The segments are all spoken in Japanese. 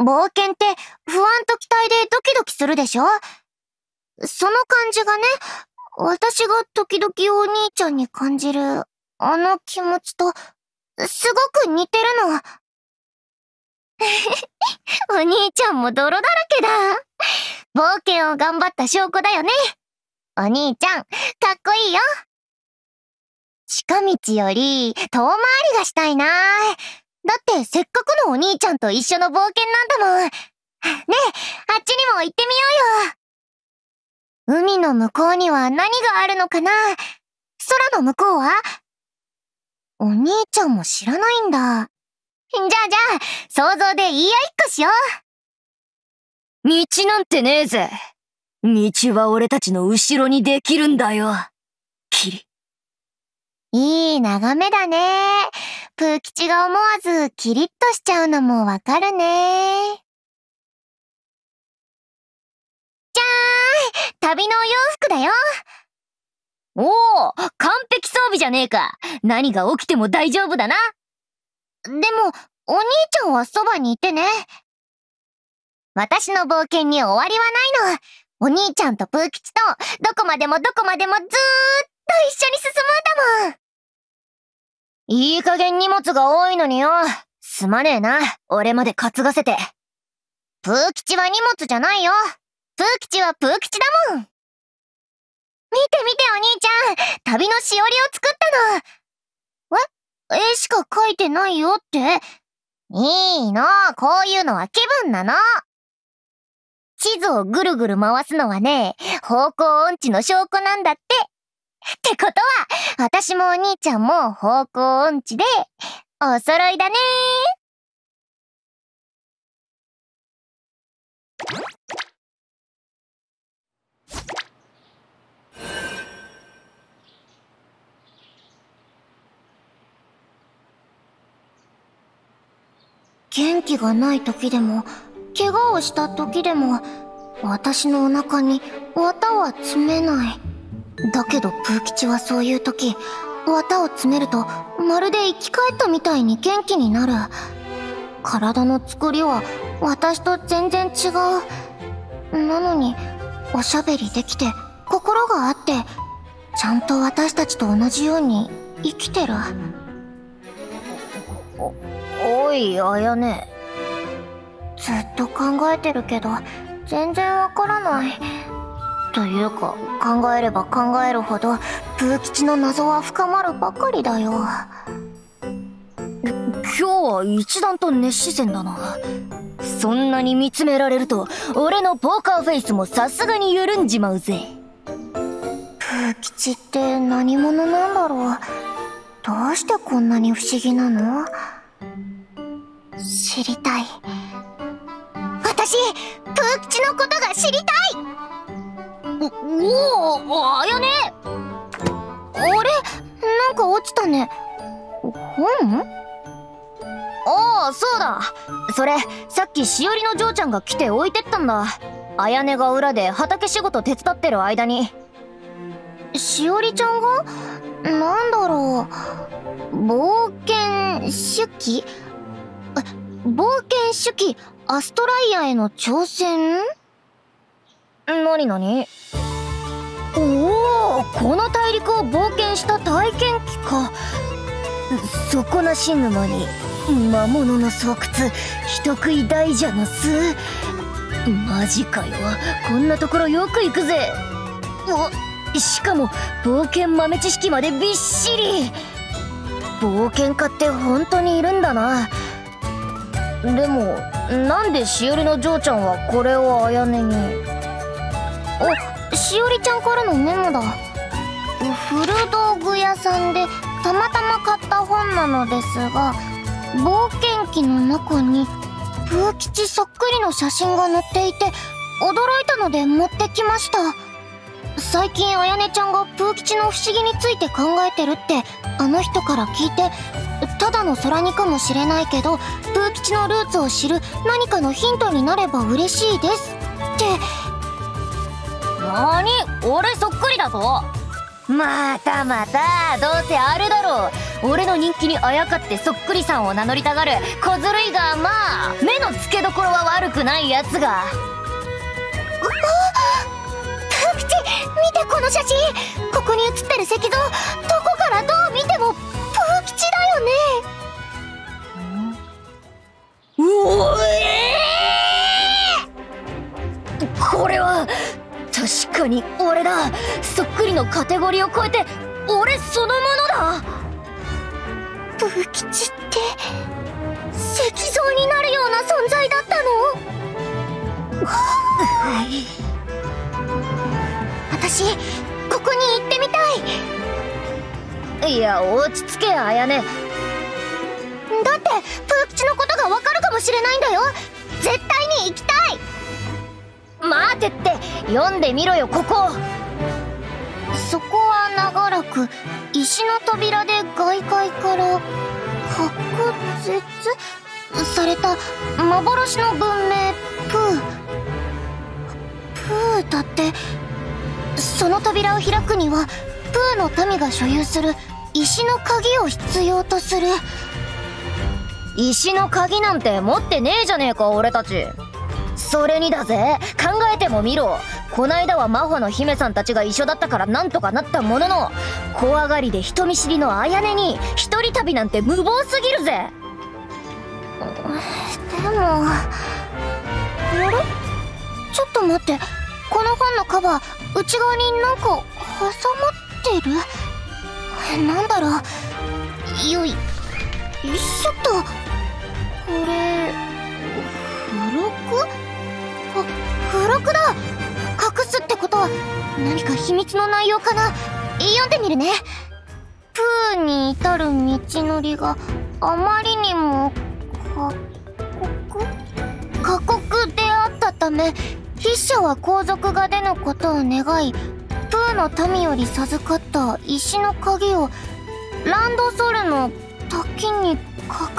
冒険って不安と期待でドキドキするでしょ？その感じがね、私が時々お兄ちゃんに感じるあの気持ちとすごく似てるの。お兄ちゃんも泥だらけだ。冒険を頑張った証拠だよね。お兄ちゃん、かっこいいよ。近道より遠回りがしたいな。だってせっかくのお兄ちゃんと一緒の冒険なんだもん。ねえ、あっちにも行ってみようよ。海の向こうには何があるのかな？空の向こうは？お兄ちゃんも知らないんだ。じゃあ、想像で言い合いっこしよう。道なんてねえぜ。道は俺たちの後ろにできるんだよ。キリ。いい眺めだね。プー吉が思わずキリッとしちゃうのもわかるね。じゃーん、旅のお洋服だよ。おお、完璧装備じゃねえか。何が起きても大丈夫だな。でも、お兄ちゃんはそばにいてね。私の冒険に終わりはないの。お兄ちゃんとプー吉とどこまでもずーっと一緒に進むんだもん。いい加減荷物が多いのによ。すまねえな。俺まで担がせて。プー吉は荷物じゃないよ。プー吉はプー吉だもん。見て見てお兄ちゃん。旅のしおりを作ったの。絵しか描いてないよって。いいの。こういうのは気分なの。地図をぐるぐる回すのはね、方向音痴の証拠なんだって。ってことは、私もお兄ちゃんも方向音痴で、お揃いだねー。元気がない時でも、怪我をした時でも、私のお腹に綿は詰めない。だけどプー吉はそういう時、綿を詰めるとまるで生き返ったみたいに元気になる。体の作りは私と全然違う。なのにおしゃべりできて心があって、ちゃんと私たちと同じように生きてる。おいあやね。ずっと考えてるけど全然わからない。というか、考えれば考えるほどプー吉の謎は深まるばかりだよ。今日は一段と熱視線だな。そんなに見つめられると俺のポーカーフェイスもさすがに緩んじまうぜ。プー吉って何者なんだろう。どうしてこんなに不思議なの？知りたい。私、プー吉のことが知りたい。おお、あやね。あれ、なんか落ちたね。本？ああ、そうだ。それ、さっきしおりの嬢ちゃんが来て置いてったんだ。あやねが裏で畑仕事手伝ってる間に。しおりちゃんが？なんだろう。冒険手記？冒険手記、アストライアへの挑戦？なに？おお、この大陸を冒険した体験記か。底なし沼に魔物の巣窟、人食い大蛇の巣。マジかよ、こんなところよく行くぜ。しかも冒険豆知識までびっしり。冒険家って本当にいるんだな。でもなんでしおりの嬢ちゃんはこれをあやねに。しおりちゃんからのメモだ。古道具屋さんでたまたま買った本なのですが、冒険記の中にプー吉そっくりの写真が載っていて驚いたので持ってきました。最近あやねちゃんがプー吉の不思議について考えてるってあの人から聞いて、ただの空にかもしれないけどプー吉のルーツを知る何かのヒントになれば嬉しいですって。なに、俺そっくりだぞ。またまた、どうせあるだろう。俺の人気にあやかってそっくりさんを名乗りたがる小ずるいが、まあ目の付けど心は悪くないやつが。タクチ、見てこの写真。ここに写ってる石像、どこからどう見てもプー吉だよね。うおえー、これは確かに俺だ。そっくりのカテゴリーを超えて俺そのものだ。プー吉って石像になるような存在だったの？はい、私ここに行ってみたい。いや、落ち着けあやね。だってプー吉のことがわかるかもしれないんだよ。絶対に行きたい。待てって、読んでみろよ。ここ、そこは長らく石の扉で外界から白絶された幻の文明プー。プーだって、その扉を開くにはプーの民が所有する石の鍵を必要とする。石の鍵なんて持ってねえじゃねえか俺たち。それにだぜ、考えてもみろ。こないだは真帆の姫さんたちが一緒だったからなんとかなったものの、怖がりで人見知りのあやねに一人旅なんて無謀すぎるぜ。でも、あれ？ちょっと待って、この本のカバー内側になんか挟まってる？なんだろう。よいしょっと。これ付録？あ、付録だ。隠すってことは何か秘密の内容かな。読んでみるね。プーに至る道のりがあまりにも過酷であったため、筆者は皇族が出のことを願い、プーの民より授かった石の鍵をランドソルの滝に隠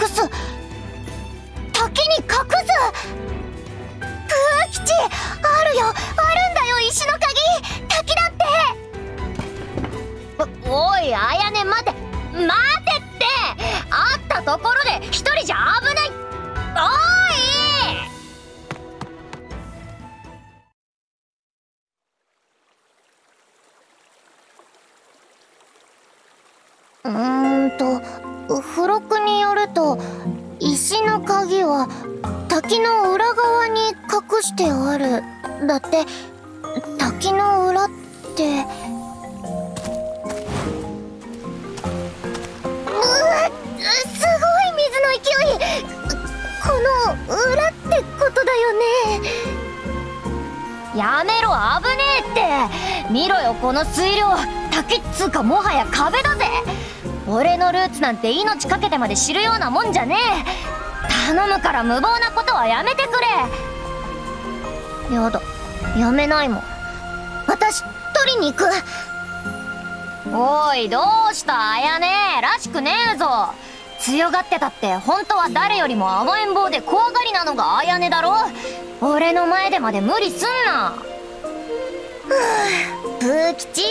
す。滝に隠す！プー吉、あるよ、あるんだよ石の鍵。滝だって。おいあやね、待て待てって。あったところで一人じゃ危ない。おい。付録によると、石の鍵は滝の裏側に隠してある。だって、滝の裏って。うわ、すごい水の勢い。この裏ってことだよね。やめろ、危ねえって。見ろよこの水量。滝っつうかもはや壁だぜ。俺のルーツなんて命かけてまで知るようなもんじゃねえ。頼むから無謀なことはやめてくれ。やだ、やめないもん。私取りに行く。おい、どうしたあやねえ、らしくねえぞ。強がってたって本当は誰よりも甘えん坊で怖がりなのがあやねだろ。俺の前でまで無理すんな。プー吉、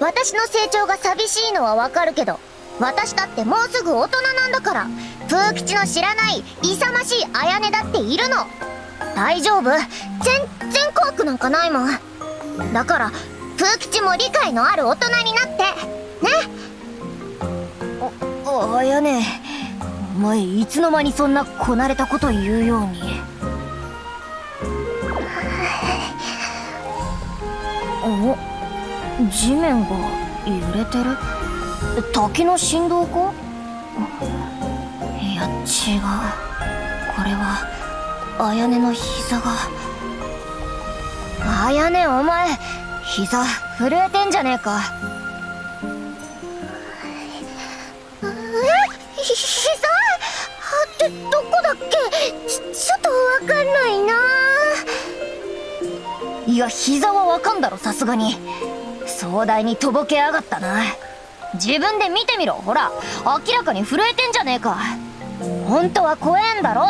私の成長が寂しいのはわかるけど、私だってもうすぐ大人なんだから。プー吉の知らない勇ましいあやねだっているの。大丈夫、全然怖くなんかないもん。だからプー吉も理解のある大人になってね。あやね、お前いつの間にそんなこなれたこと言うように。お、地面が揺れてる。滝の振動か？いや違う、これはあやねの膝が。あやね、お前膝震えてんじゃねえか。え、膝ってどこだっけ？ちょっと分かんないな。いや膝は分かんだろ、さすがに。壮大にとぼけやがったな。自分で見てみろ、ほら明らかに震えてんじゃねえか。本当は怖えんだろ、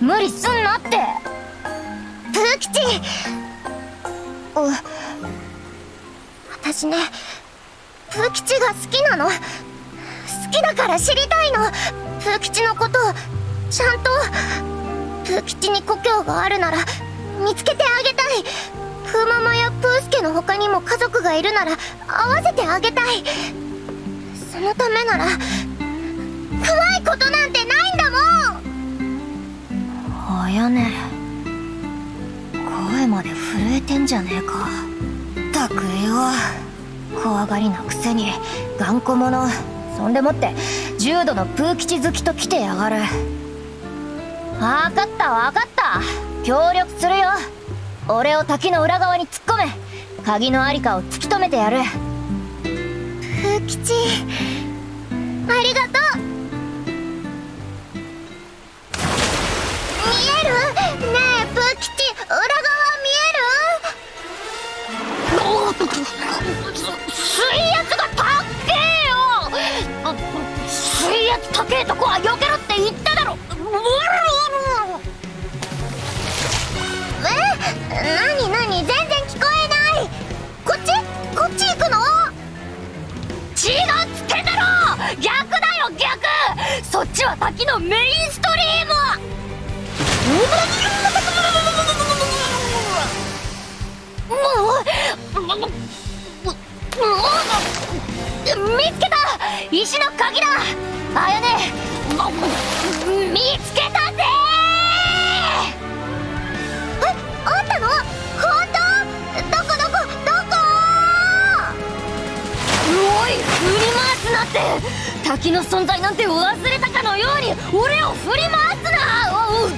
無理すんなって。プー吉、私ね、プー吉が好きなの。好きだから知りたいの、プー吉のことをちゃんと。プー吉に故郷があるなら見つけてあげたい。プーママやプースケの他にも家族がいるなら会わせてあげたい。そのためなら怖いことなんてないんだもん。あやね、声まで震えてんじゃねえか。ったくよ、怖がりなくせに頑固者。そんでもって重度のプー吉好きと来てやがる。分かった分かった、協力するよ。俺を滝の裏側に突っ込め。鍵のありかを突き止めてやる。プー吉ありがとう。見えるねえプー吉、裏側見える？水圧が高えよ。水圧高えとこは避けろって言っただろ。何何、全然聞こえない。こっち行くの？違うっつってんだろ。逆だよ逆。そっちは滝のメインストリーム。もう見つけた、石の鍵だ。あやね見つけたぜ。え、あったの？本当？どこ？おい、振り回すなって。滝の存在なんて忘れたかのように俺を振り回すな。おおの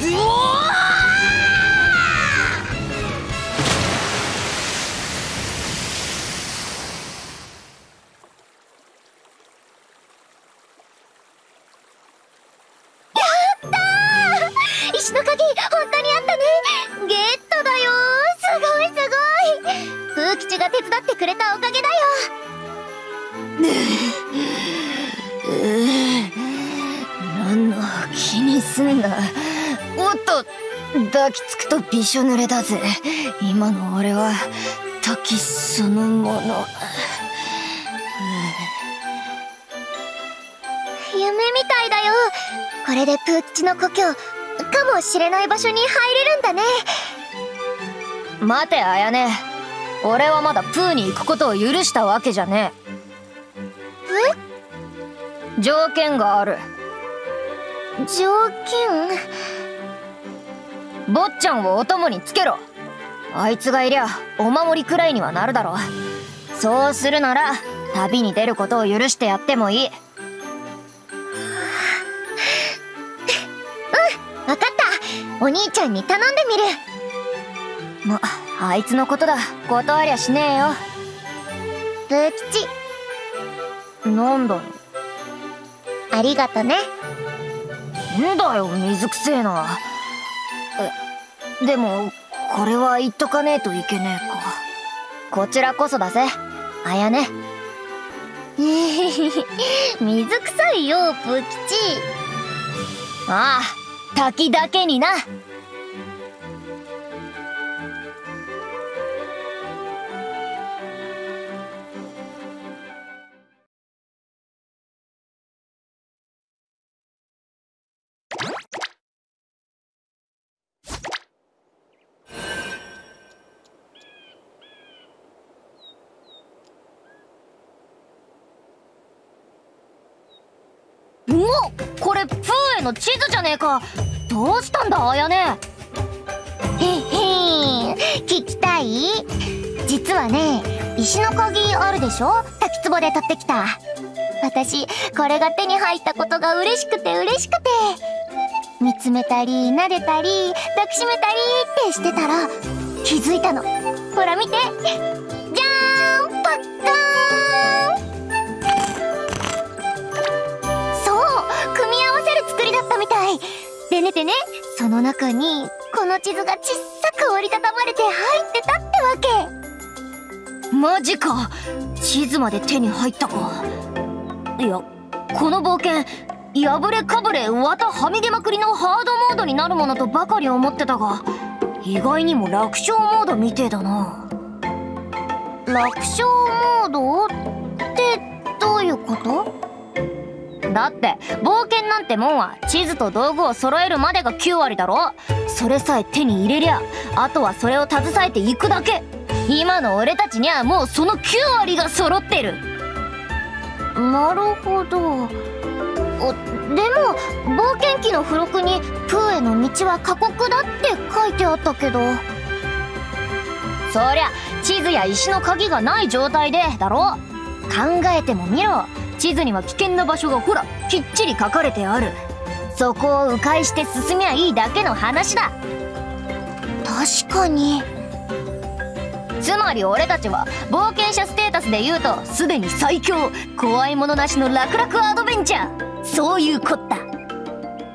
鍵、本当にあったね。ゲットだよ。すごいすごい。風吉が手伝ってくれたおかげだよ。何の気にすんな。おっと、抱きつくとびしょ濡れだぜ。今の俺は滝そのもの。夢みたいだよ。これで風吉の故郷かもしれない場所に入れるんだね。待てあやね、俺はまだプーに行くことを許したわけじゃねえ。え？条件がある。条件？坊ちゃんをお供につけろ。あいつがいりゃお守りくらいにはなるだろう。そうするなら旅に出ることを許してやってもいい。分かった、お兄ちゃんに頼んでみる。ま、あいつのことだ、断りゃしねえよ。プ吉、なんだよ。ありがとね。んだよ水くせえな。え、でもこれは言っとかねえといけねえか。こちらこそだぜあやね。水くさいよプ吉。ああ、滝だけにな。もうこれプーへの地図じゃねえか。どうしたんだあやね。へへん、聞きたい？実はね、石の鍵あるでしょ、滝壺で取ってきた。私これが手に入ったことが嬉しくて嬉しくて、見つめたり撫でたり抱きしめたりってしてたら気づいたの。ほら見て、じゃーん、パッカーン。でねでね、その中にこの地図がちっさく折りたたまれて入ってたってわけ。マジか、地図まで手に入ったか。いや、この冒険破れかぶれ綿はみ出まくりのハードモードになるものとばかり思ってたが、意外にも楽勝モードみてえだな。楽勝モードってどういうこと？だって冒険なんてもんは地図と道具を揃えるまでが9割だろ。それさえ手に入れりゃあとはそれを携えていくだけ。今の俺たちにはもうその9割が揃ってる。なるほど。でも冒険記の付録にプーへの道は過酷だって書いてあったけど。そりゃ地図や石の鍵がない状態でだろ。考えてもみろ。地図には危険な場所がほらきっちり書かれてある。そこを迂回して進みゃいいだけの話だ。確かに。つまり俺たちは冒険者ステータスで言うとすでに最強、怖いものなしの楽々アドベンチャー、そういうこった。うわ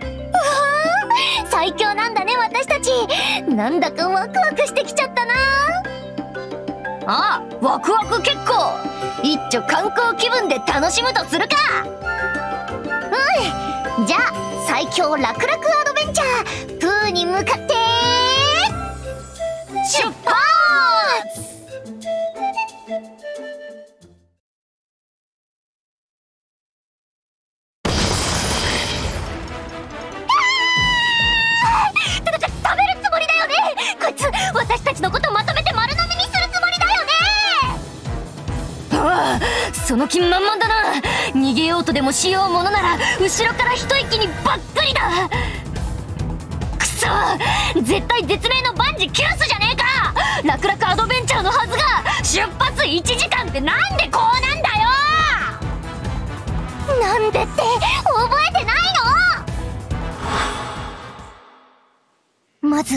ー、最強なんだね私たち。なんだかワクワクしてきちゃったな。ああ、ワクワク結構。一丁観光気分で楽しむとするか。うん、じゃあ最強楽々アドベンチャープーに向かって出発。その気満々だな。逃げようとでもしようものなら後ろから一息にばっかりだ。くそ、絶対絶命の万事休すじゃねえか。楽々アドベンチャーのはずが出発1時間ってなんでこうなんだよ。なんでって覚えてないの。まず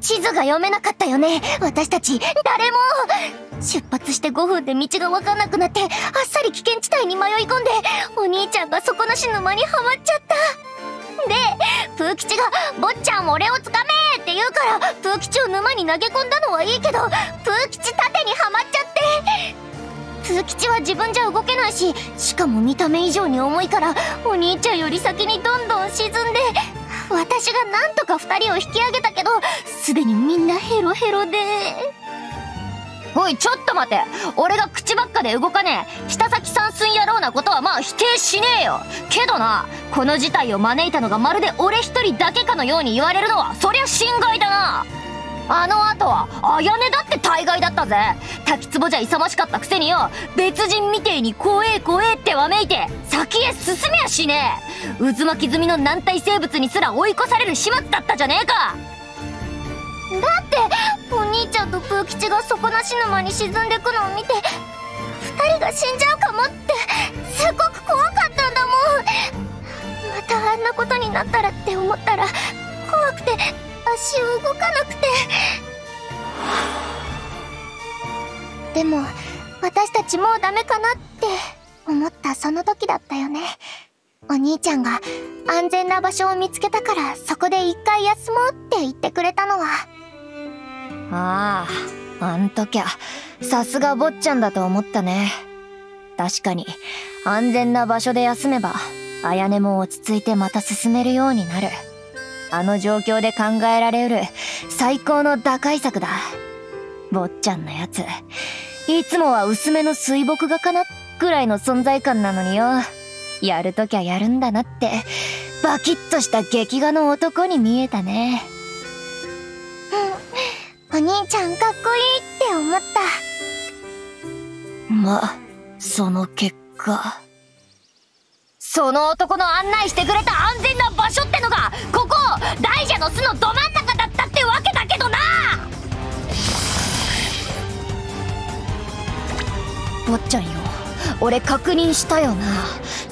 地図が読めなかったよね私たち。誰も出発して5分で道が分かんなくなってあっさり危険地帯に迷い込んでお兄ちゃんが底なし沼にはまっちゃった。でプー吉が「坊ちゃん俺をつかめ!」って言うからプー吉を沼に投げ込んだのはいいけどプー吉盾にはまっちゃって。プー吉は自分じゃ動けないし、しかも見た目以上に重いからお兄ちゃんより先にどんどん沈んで、私がなんとか2人を引き上げたけどすでにみんなヘロヘロで。おいちょっと待て。俺が口ばっかで動かねえ舌先三寸野郎なことはまあ否定しねえよ。けどな、この事態を招いたのがまるで俺一人だけかのように言われるのはそりゃ心外だな。あの後はあやねだって大概だったぜ。滝壺じゃ勇ましかったくせによ、別人みてえに怖え怖えってわめいて先へ進みやしねえ。渦巻き済みの軟体生物にすら追い越される始末だったじゃねえか。だってお兄ちゃんとプー吉が底なし沼に沈んでくのを見て2人が死んじゃうかもってすごく怖かったんだもん。またあんなことになったらって思ったら怖くて足動かなくて。でも私たちもうダメかなって思ったその時だったよね。お兄ちゃんが安全な場所を見つけたからそこで一回休もうって言ってくれたのは。ああ、あんときゃさすが坊ちゃんだと思ったね。確かに安全な場所で休めばあやねも落ち着いてまた進めるようになる。あの状況で考えられうる最高の打開策だ。坊ちゃんのやついつもは薄めの水墨画かなぐらいの存在感なのによ、やるときゃやるんだなってバキッとした劇画の男に見えたね。うん、お兄ちゃんかっこいいって思った。ま、その結果その男の案内してくれた安全な場所ってのがここ大蛇の巣のど真ん中だったってわけだけどな。坊ちゃんよ、俺確認したよな。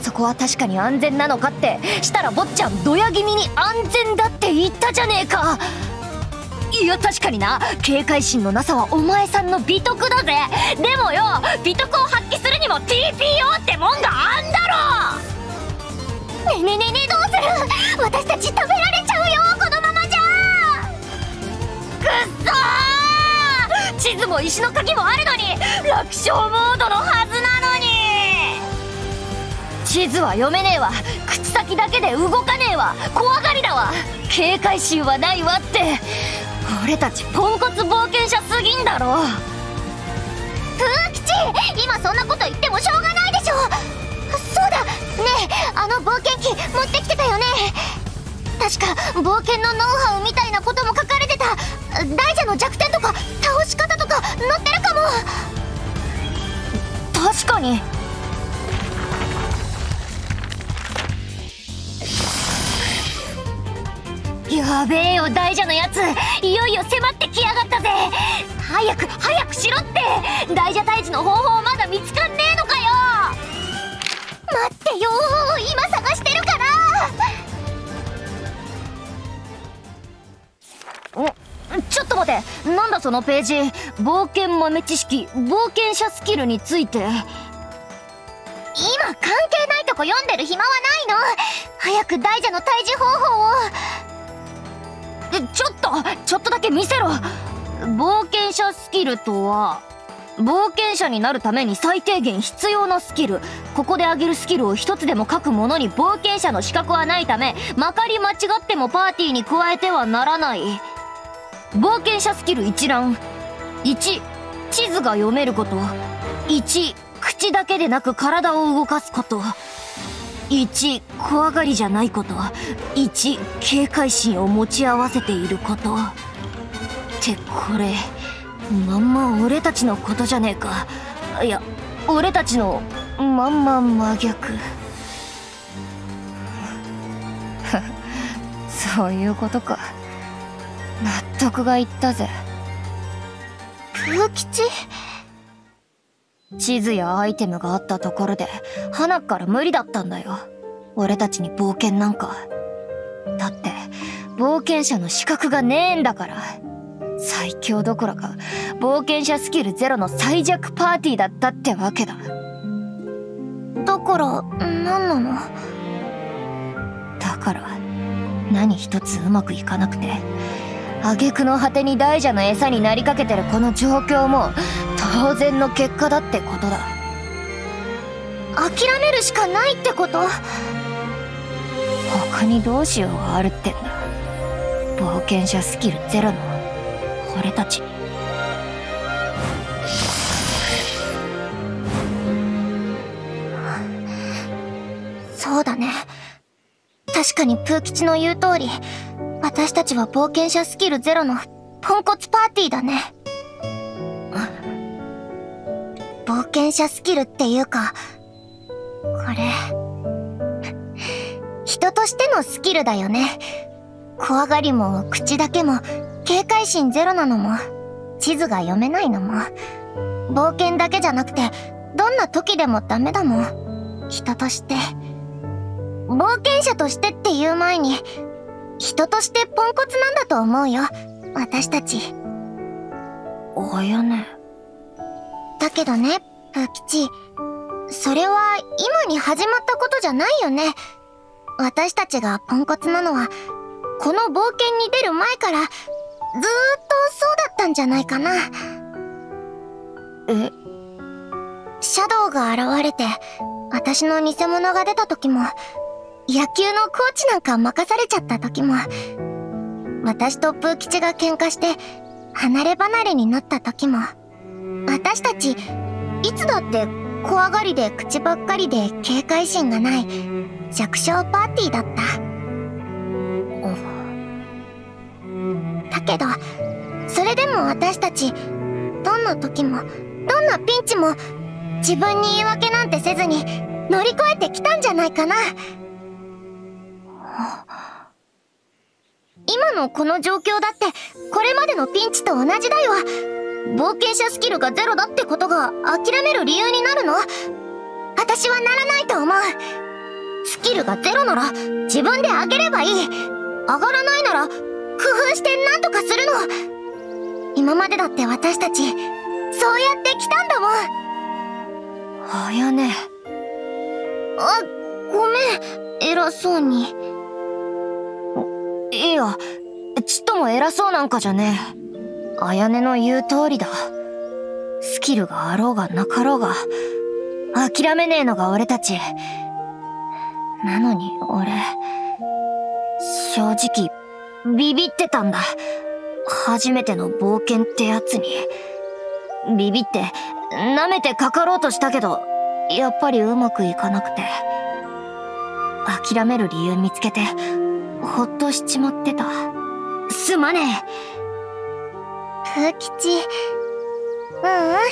そこは確かに安全なのかって。したら坊ちゃんドヤ気味に安全だって言ったじゃねえか。いや確かにな、警戒心のなさはお前さんの美徳だぜ。でもよ、美徳を発揮するにも TPO ってもんがあんだろ。ねえねえねえねえ、どうする。私たち食べられちゃうよこのままじゃ。くっそー、地図も石の鍵もあるのに楽勝モードのはずなのに。地図は読めねえわ、口先だけで動かねえわ、怖がりだわ、警戒心はないわって。俺たちポンコツ冒険者すぎんだろ。プー吉、今そんなこと言ってもしょうがないでしょ。そうだねえ、あの冒険記持ってきてたよね。確か冒険のノウハウみたいなことも書ャの弱点とか倒し方とか載ってるかも。確かに。やべえよ大蛇のやつ、いよいよ迫ってきやがったぜ。早くしろって。大蛇退治の方法まだ見つかんねえのかよ。待ってよ、今探してるから。ちょっと待って、なんだそのページ。冒険豆知識、冒険者スキルについて。今関係ないとこ読んでる暇はないの。早く大蛇の退治方法を。ちょっとだけ見せろ。冒険者スキルとは、冒険者になるために最低限必要なスキル。ここで上げるスキルを一つでも書く者に冒険者の資格はないため、まかり間違ってもパーティーに加えてはならない。冒険者スキル一覧。1、地図が読めること。1、口だけでなく体を動かすこと。1、怖がりじゃないこと。1、警戒心を持ち合わせていること。ってこれ、まんま俺たちのことじゃねえか。いや、俺たちの、まんま真逆。そういうことか。納得がいったぜ。空吉？地図やアイテムがあったところで、はなっから無理だったんだよ。俺たちに冒険なんか。だって、冒険者の資格がねえんだから。最強どころか、冒険者スキルゼロの最弱パーティーだったってわけだ。だから、なんなの？だから、何一つうまくいかなくて、挙句の果てに大蛇の餌になりかけてるこの状況も、当然の結果だってことだ。諦めるしかないってこと？他にどうしようがあるってんだ。冒険者スキルゼロの俺たちに。そうだね。確かにプー吉の言う通り、私たちは冒険者スキルゼロのポンコツパーティーだね。冒険者スキルっていうか、これ、人としてのスキルだよね。怖がりも口だけも警戒心ゼロなのも、地図が読めないのも、冒険だけじゃなくて、どんな時でもダメだもん。人として。冒険者としてっていう前に、人としてポンコツなんだと思うよ、私たち。おやね。だけどね、プ吉、それは今に始まったことじゃないよね。私たちがポンコツなのは、この冒険に出る前から、ずーっとそうだったんじゃないかな。え？シャドウが現れて、私の偽物が出た時も、野球のコーチなんか任されちゃった時も、私とプー吉が喧嘩して、離れ離れになった時も、私たち、いつだって怖がりで口ばっかりで警戒心がない弱小パーティーだった。だけど、それでも私たち、どんな時も、どんなピンチも、自分に言い訳なんてせずに乗り越えてきたんじゃないかな。今のこの状況だって、これまでのピンチと同じだよ。冒険者スキルがゼロだってことが諦める理由になるの？私はならないと思う。スキルがゼロなら自分で上げればいい。上がらないなら工夫して何とかするの。今までだって私たち、そうやってきたんだもん。あやね。あ、ごめん、偉そうに。いや、ちっとも偉そうなんかじゃねえ。あやねの言う通りだ。スキルがあろうがなかろうが、諦めねえのが俺たち。なのに俺、正直、ビビってたんだ。初めての冒険ってやつに。ビビって、舐めてかかろうとしたけど、やっぱりうまくいかなくて。諦める理由見つけて、ほっとしちまってた。すまねえ。風吉。あ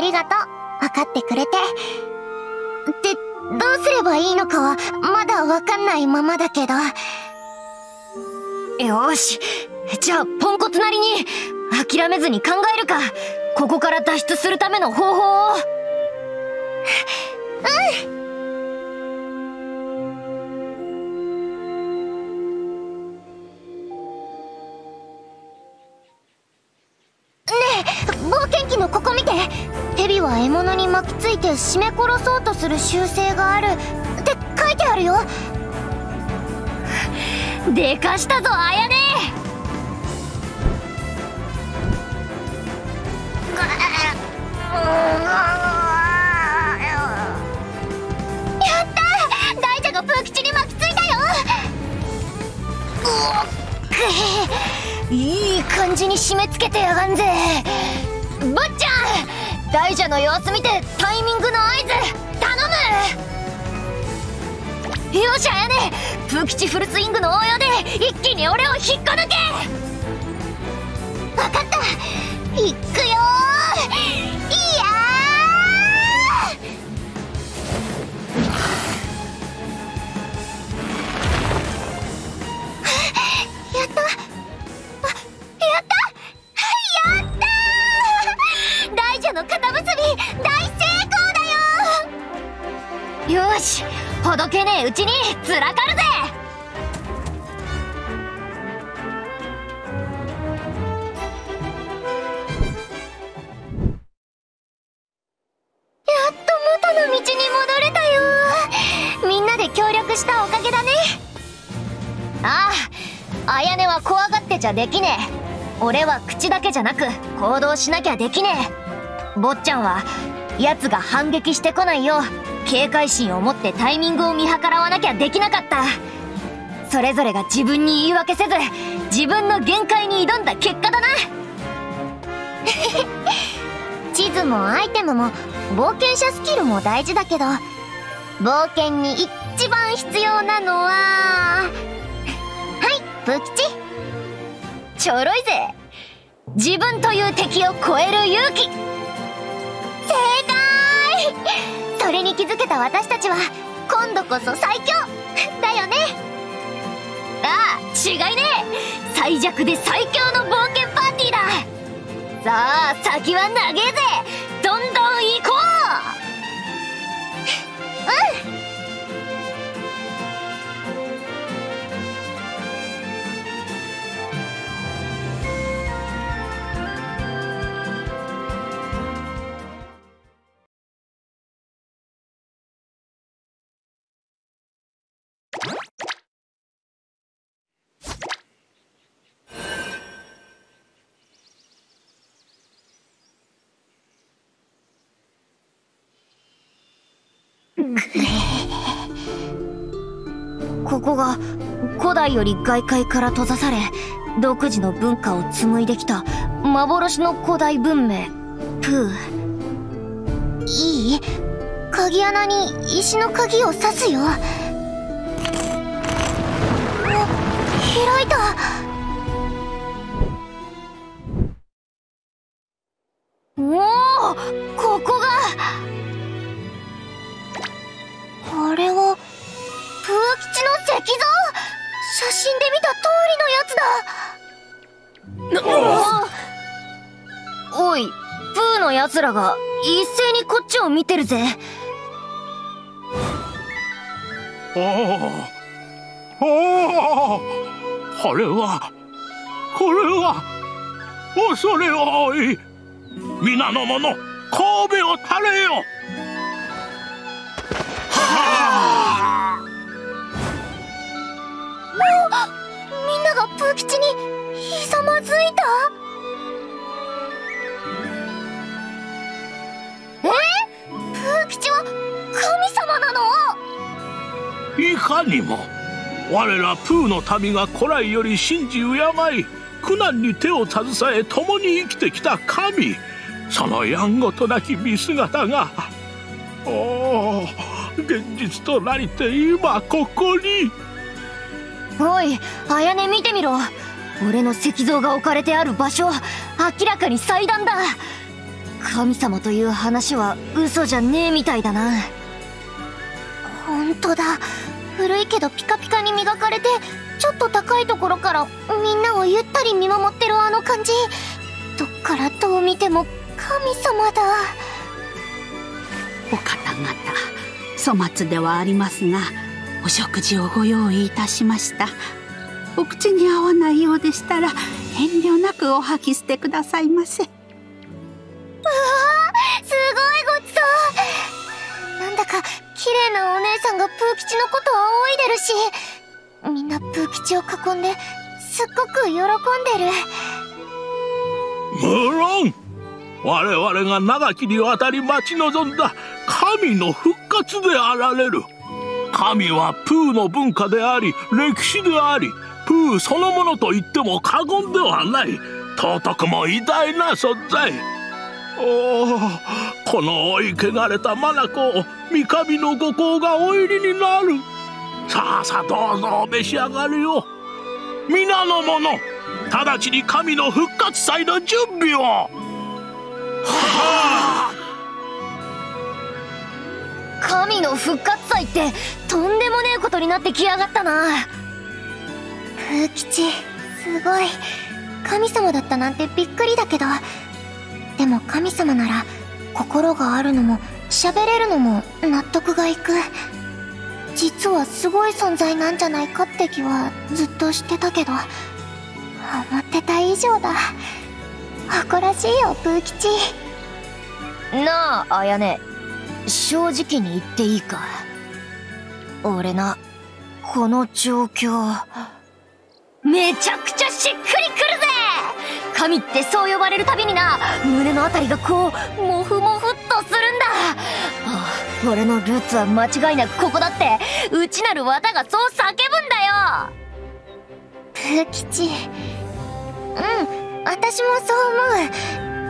りがとう。分かってくれて。って、どうすればいいのかは、まだ分かんないままだけど。よし。じゃあ、ポンコツなりに、諦めずに考えるか。ここから脱出するための方法を。うん。獲物に巻きついて締め殺そうとする習性があるって書いてあるよ。でかしたぞ、あやね。やったー、大ちゃんが風吉に巻きついたよ。いい感じに締め付けてやがんぜ。ぶっちゃん、大蛇の様子見てタイミングの合図頼む。よし、あやね、風吉フルスイングの応用で一気に俺を引っこ抜け。わかった、いっくよー。いやーやった、やった、の肩結び大成功だよ。よし、ほどけねえうちにつらかるぜ。やっと元の道に戻れたよ。みんなで協力したおかげだね。ああ、あやねは怖がってちゃできねえ。俺は口だけじゃなく行動しなきゃできねえ。坊ちゃんは奴が反撃してこないよう警戒心を持ってタイミングを見計らわなきゃできなかった。それぞれが自分に言い訳せず自分の限界に挑んだ結果だな。地図もアイテムも冒険者スキルも大事だけど、冒険に一番必要なのははい、風吉。ちょろいぜ、自分という敵を超える勇気。正解。それに気づけた私たちは今度こそ最強だよね。ああ、違いねえ、最弱で最強の冒険パーティーだ。さあ先は長えぜ、どんどん行こう。うん。ここが古代より外界から閉ざされ独自の文化を紡いできた幻の古代文明プー。いい？鍵穴に石の鍵を刺すよ。開いた。おお、ここがあれは風吉の石像。写真で見た通りのやつだ。おい、プーのやつらが一斉にこっちを見てるぜ。あれはこれは恐れ多い。皆の者、神戸を垂れよ。みんなが風吉にひざまずいた。風吉は神様なの？いかにも。我らプーの民が古来より信じ敬い、苦難に手を携え共に生きてきた神。そのやんごとなき見姿が、おお、現実となりて今ここに。おい、あやね見てみろ。俺の石像が置かれてある場所、明らかに祭壇だ。神様という話は嘘じゃねえみたいだな。本当だ。古いけどピカピカに磨かれて、ちょっと高いところからみんなをゆったり見守ってるあの感じ、どっからどう見ても神様だ。お方々粗末ではありますが、お食事をご用意いたしました。お口に合わないようでしたら遠慮なくお吐き捨てくださいませ。うわー、すごいごちそう。なんだか綺麗なお姉さんがプー吉のことを仰いでるし、みんなプー吉を囲んですっごく喜んでる。無論我々が長きにわたり待ち望んだ神の復活であられる。神はプーの文化であり歴史であり、プーそのものと言っても過言ではない、尊くも偉大な存在。おお、この老い汚れた眼を三上のご公がお入りになる。さあさあどうぞお召し上がりよ。皆の者、直ちに神の復活祭の準備を。はあ、神の復活祭ってとんでもねえことになってきやがったな。プー吉、すごい。神様だったなんてびっくりだけど、でも神様なら心があるのも喋れるのも納得がいく。実はすごい存在なんじゃないかって気はずっとしてたけど、思ってた以上だ。誇らしいよプー吉。なあ綾音、正直に言っていいか。俺な、この状況めちゃくちゃしっくりくるぜ。神ってそう呼ばれるたびにな、胸のあたりがこうモフモフっとするんだ。ああ、俺のルーツは間違いなくここだって、内なる綿がそう叫ぶんだよ。プー吉、うん、私もそう思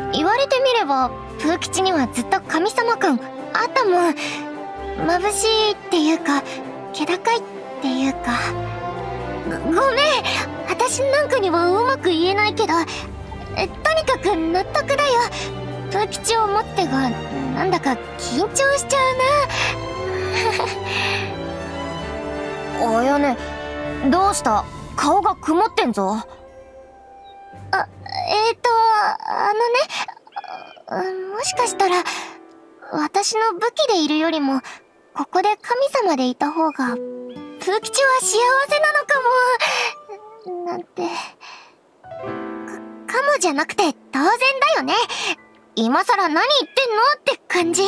う。言われてみればプー吉にはずっと神様感あったもん。眩しいっていうか気高いっていうか。ごめん、私なんかにはうまく言えないけど、とにかく納得だよ。プー吉を持ってがなんだか緊張しちゃうな。綾音、どうした、顔が曇ってんぞ。あ、もしかしたら私の武器でいるよりも、ここで神様でいた方が、プー吉は幸せなのかも、なんて。かもじゃなくて当然だよね。今さら何言ってんのって感じ。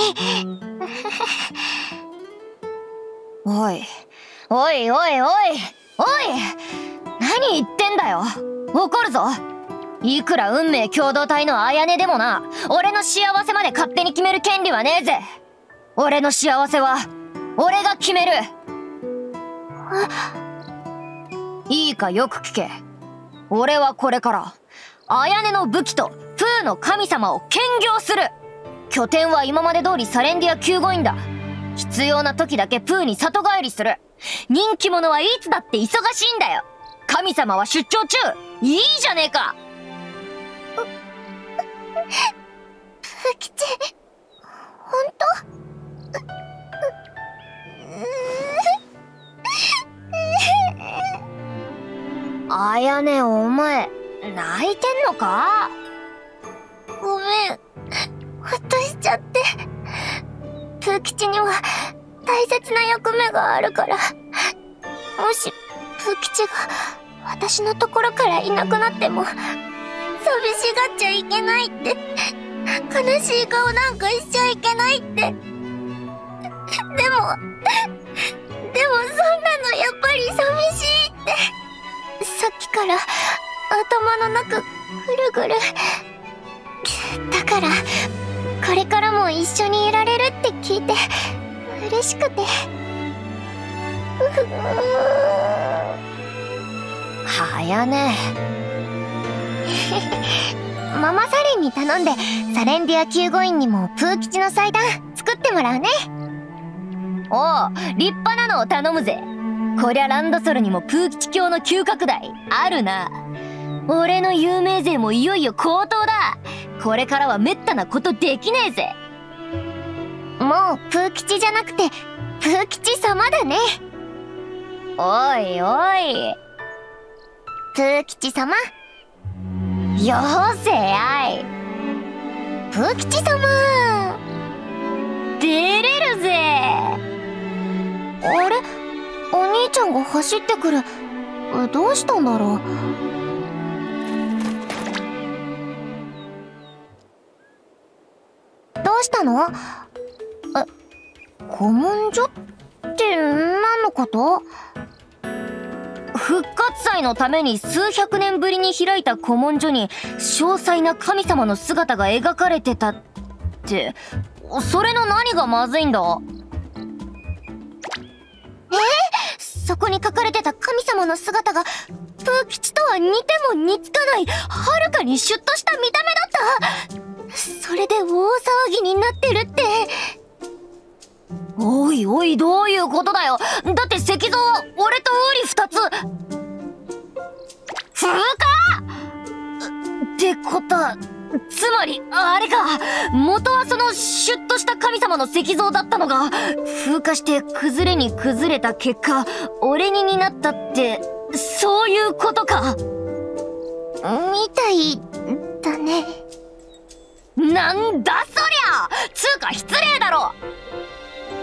おい、おいおいおい、おい、何言ってんだよ。怒るぞ。いくら運命共同体の綾音でもな、俺の幸せまで勝手に決める権利はねえぜ。俺の幸せは俺が決める。いいか、よく聞け。俺はこれから綾音の武器とプーの神様を兼業する。拠点は今まで通りサレンディア救護院だ。必要な時だけプーに里帰りする。人気者はいつだって忙しいんだよ。神様は出張中。いいじゃねえか。プー吉、本当？綾音、お前泣いてんのか？ごめん、ほっとしちゃって。プー吉には大切な役目があるから、もしプー吉が私のところからいなくなっても寂しがっちゃいけないって、悲しい顔なんかしちゃいけないって。でもそんなのやっぱり寂しいって、さっきから頭の中ぐるぐる。だからこれからも一緒にいられるって聞いて嬉しくて。綾音、ママサリンに頼んでサレンディア救護院にもプー吉の祭壇作ってもらうね。おう、立派なのを頼むぜ。こりゃランドソルにもプー吉教の急拡大あるな。俺の有名税もいよいよ高騰だ。これからはめったなことできねえぜ。もうプー吉じゃなくてプー吉様だね。おいおいプー吉様よせあい。プー吉様出れるぜ。あれお兄ちゃんが走ってくる。どうしたんだろう。どうしたの？古文書って何のこと？復活祭のために数百年ぶりに開いた古文書に詳細な神様の姿が描かれてたって。それの何がまずいんだ？そこに書かれてた神様の姿がプー吉とは似ても似つかない、はるかにシュッとした見た目だった。それで大騒ぎになってるって。おいおいどういうことだよ。だって石像は俺とウリ2つ。つうかってことはつまりあれか、元はそのシュッとした神様の石像だったのが風化して崩れに崩れた結果俺にになったって、そういうことか。みたいだね。なんだそりゃ。つうか失礼だろ。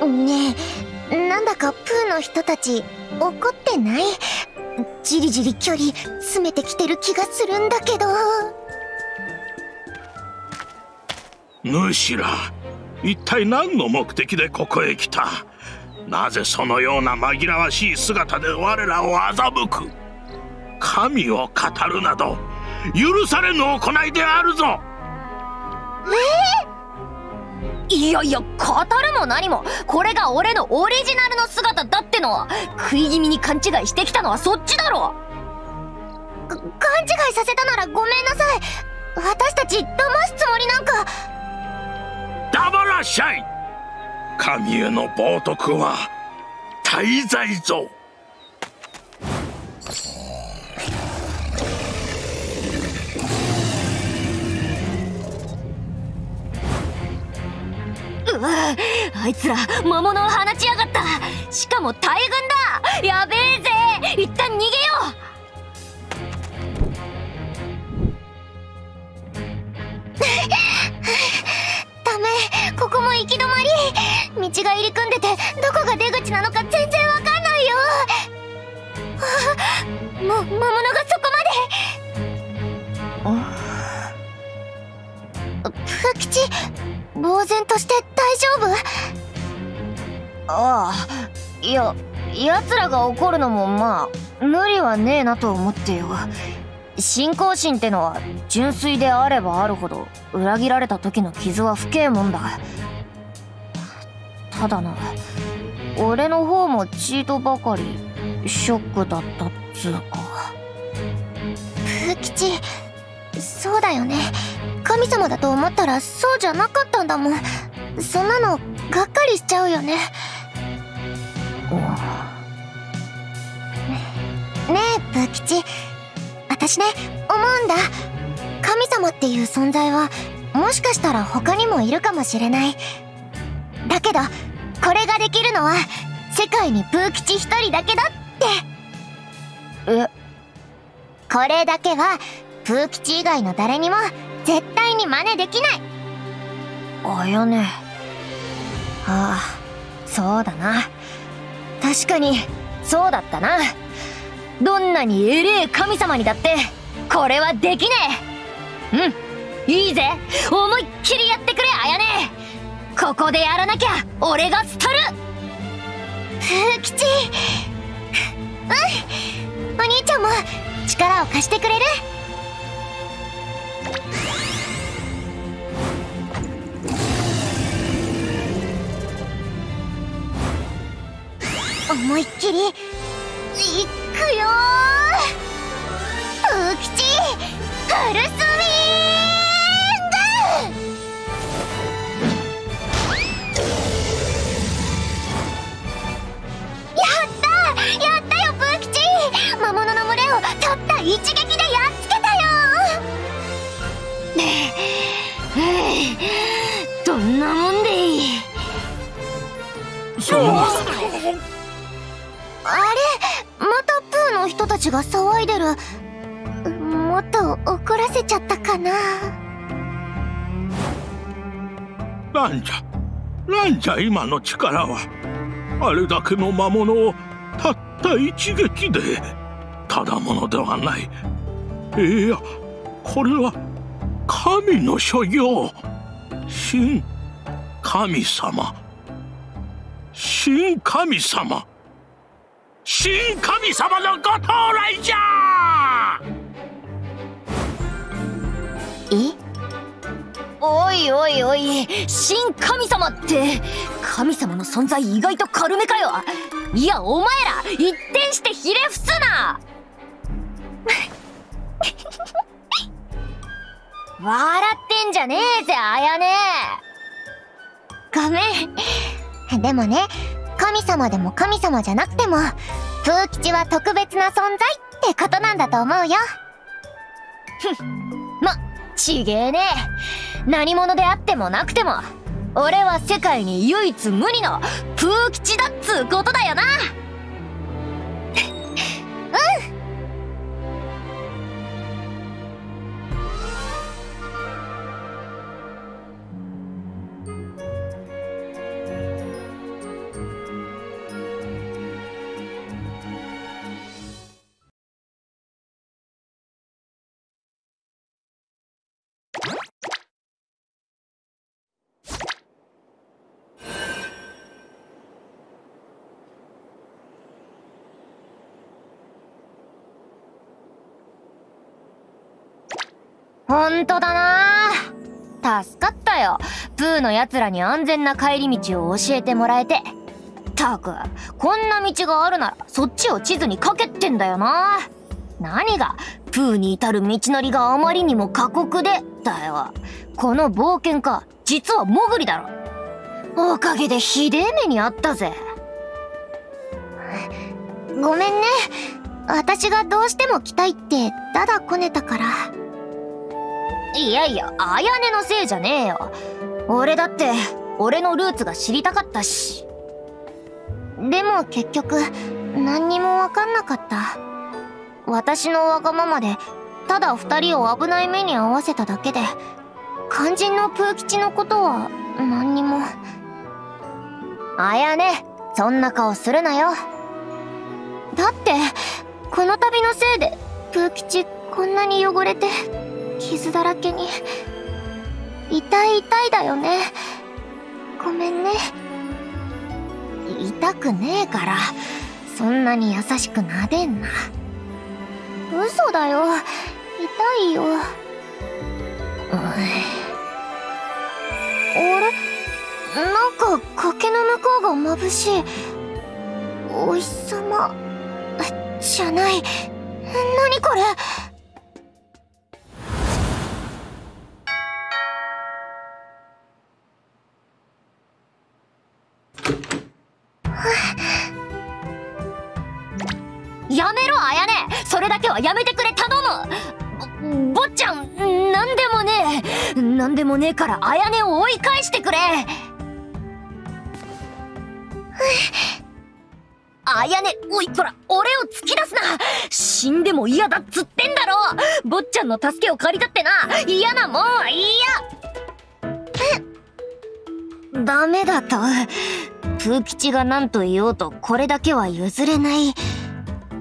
ねえなんだかプーの人たち怒ってない？じりじり距離詰めてきてる気がするんだけど。ぬしら一体何の目的でここへ来た？なぜそのような紛らわしい姿で我らを欺く？神を語るなど許されぬ行いであるぞ。いやいや語るも何もこれが俺のオリジナルの姿だっての。食い気味に勘違いしてきたのはそっちだろ。勘違いさせたならごめんなさい。私たち騙すつもりなんか。黙らっしゃい。神への冒涜は大罪ぞ。あいつら魔物を放ちやがった。しかも大群だ。やべえぜ。一旦逃げよう。ダメここも行き止まり。道が入り組んでてどこが出口なのか全然わかんないよ。魔物がそこまで。プー吉呆然として大丈夫？ああいや奴らが怒るのもまあ無理はねえなと思ってよ。信仰心ってのは純粋であればあるほど裏切られた時の傷は深えもんだ。ただな俺の方もチートばかりショックだったっつうか。プー吉そうだよね。神様だと思ったらそうじゃなかったんだもん。そんなのがっかりしちゃうよね。ねえプー吉私ね思うんだ。神様っていう存在はもしかしたら他にもいるかもしれない。だけどこれができるのは世界にプー吉一人だけだって。えこれだけはプー吉以外の誰にも絶対に真似できない。あやね。ああそうだな。確かにそうだったな。どんなに偉え神様にだってこれはできねえ。うんいいぜ思いっきりやってくれあやね。ここでやらなきゃ俺がすたる。プー吉うんお兄ちゃんも力を貸してくれる？思いっきりいっくよプー吉フルスイング。やったやったよプー吉。魔物の群れをたった一撃でやっつけたよ。れ、またプーの人たちが騒いでる。もっと怒らせちゃったかな。なんじゃ今の力は。あれだけの魔物をたった一撃で。ただものではない。いや、これは神の所業。神神様、神神様、神神様のご到来じゃー。え？おいおいおい、神神様って神様の存在意外と軽めかよ。いや、お前ら一転してひれ伏すな。笑ってんじゃねえぜ、あやね。ごめん。でもね、神様でも神様じゃなくても風吉は特別な存在ってことなんだと思うよ。ふん、ま、ちげえね。何者であってもなくても俺は世界に唯一無二の風吉だっつうことだよな。ほんとだな、助かったよ。プーのやつらに安全な帰り道を教えてもらえて。ったく、こんな道があるならそっちを地図にかけってんだよな。何がプーに至る道のりがあまりにも過酷でだよ。この冒険家実はモグリだろ。おかげでひでえ目にあったぜ。ごめんね、私がどうしても来たいってだだこねたから。いやいや、あやねのせいじゃねえよ。俺だって俺のルーツが知りたかったし。でも結局何にも分かんなかった。私のわがままでただ2人を危ない目に遭わせただけで、肝心のプー吉のことは何にも。あやね、そんな顔するなよ。だってこの旅のせいでプー吉こんなに汚れて傷だらけに。痛い痛いだよね。ごめんね。痛くねえから、そんなに優しくなでんな。嘘だよ、痛いよ。あれ、なんか崖の向こうが眩しい。お日様じゃない。何これ。やめろ、あやね。それだけはやめてくれ、頼む。坊ちゃん、なんでもねえ。なんでもねえから、あやねを追い返してくれ。あやね、おい、こら、俺を突き出すな。死んでも嫌だっつってんだろ。坊ちゃんの助けを借りたってな。嫌なもんは嫌。ダメだと。風吉が何と言おうと、これだけは譲れない。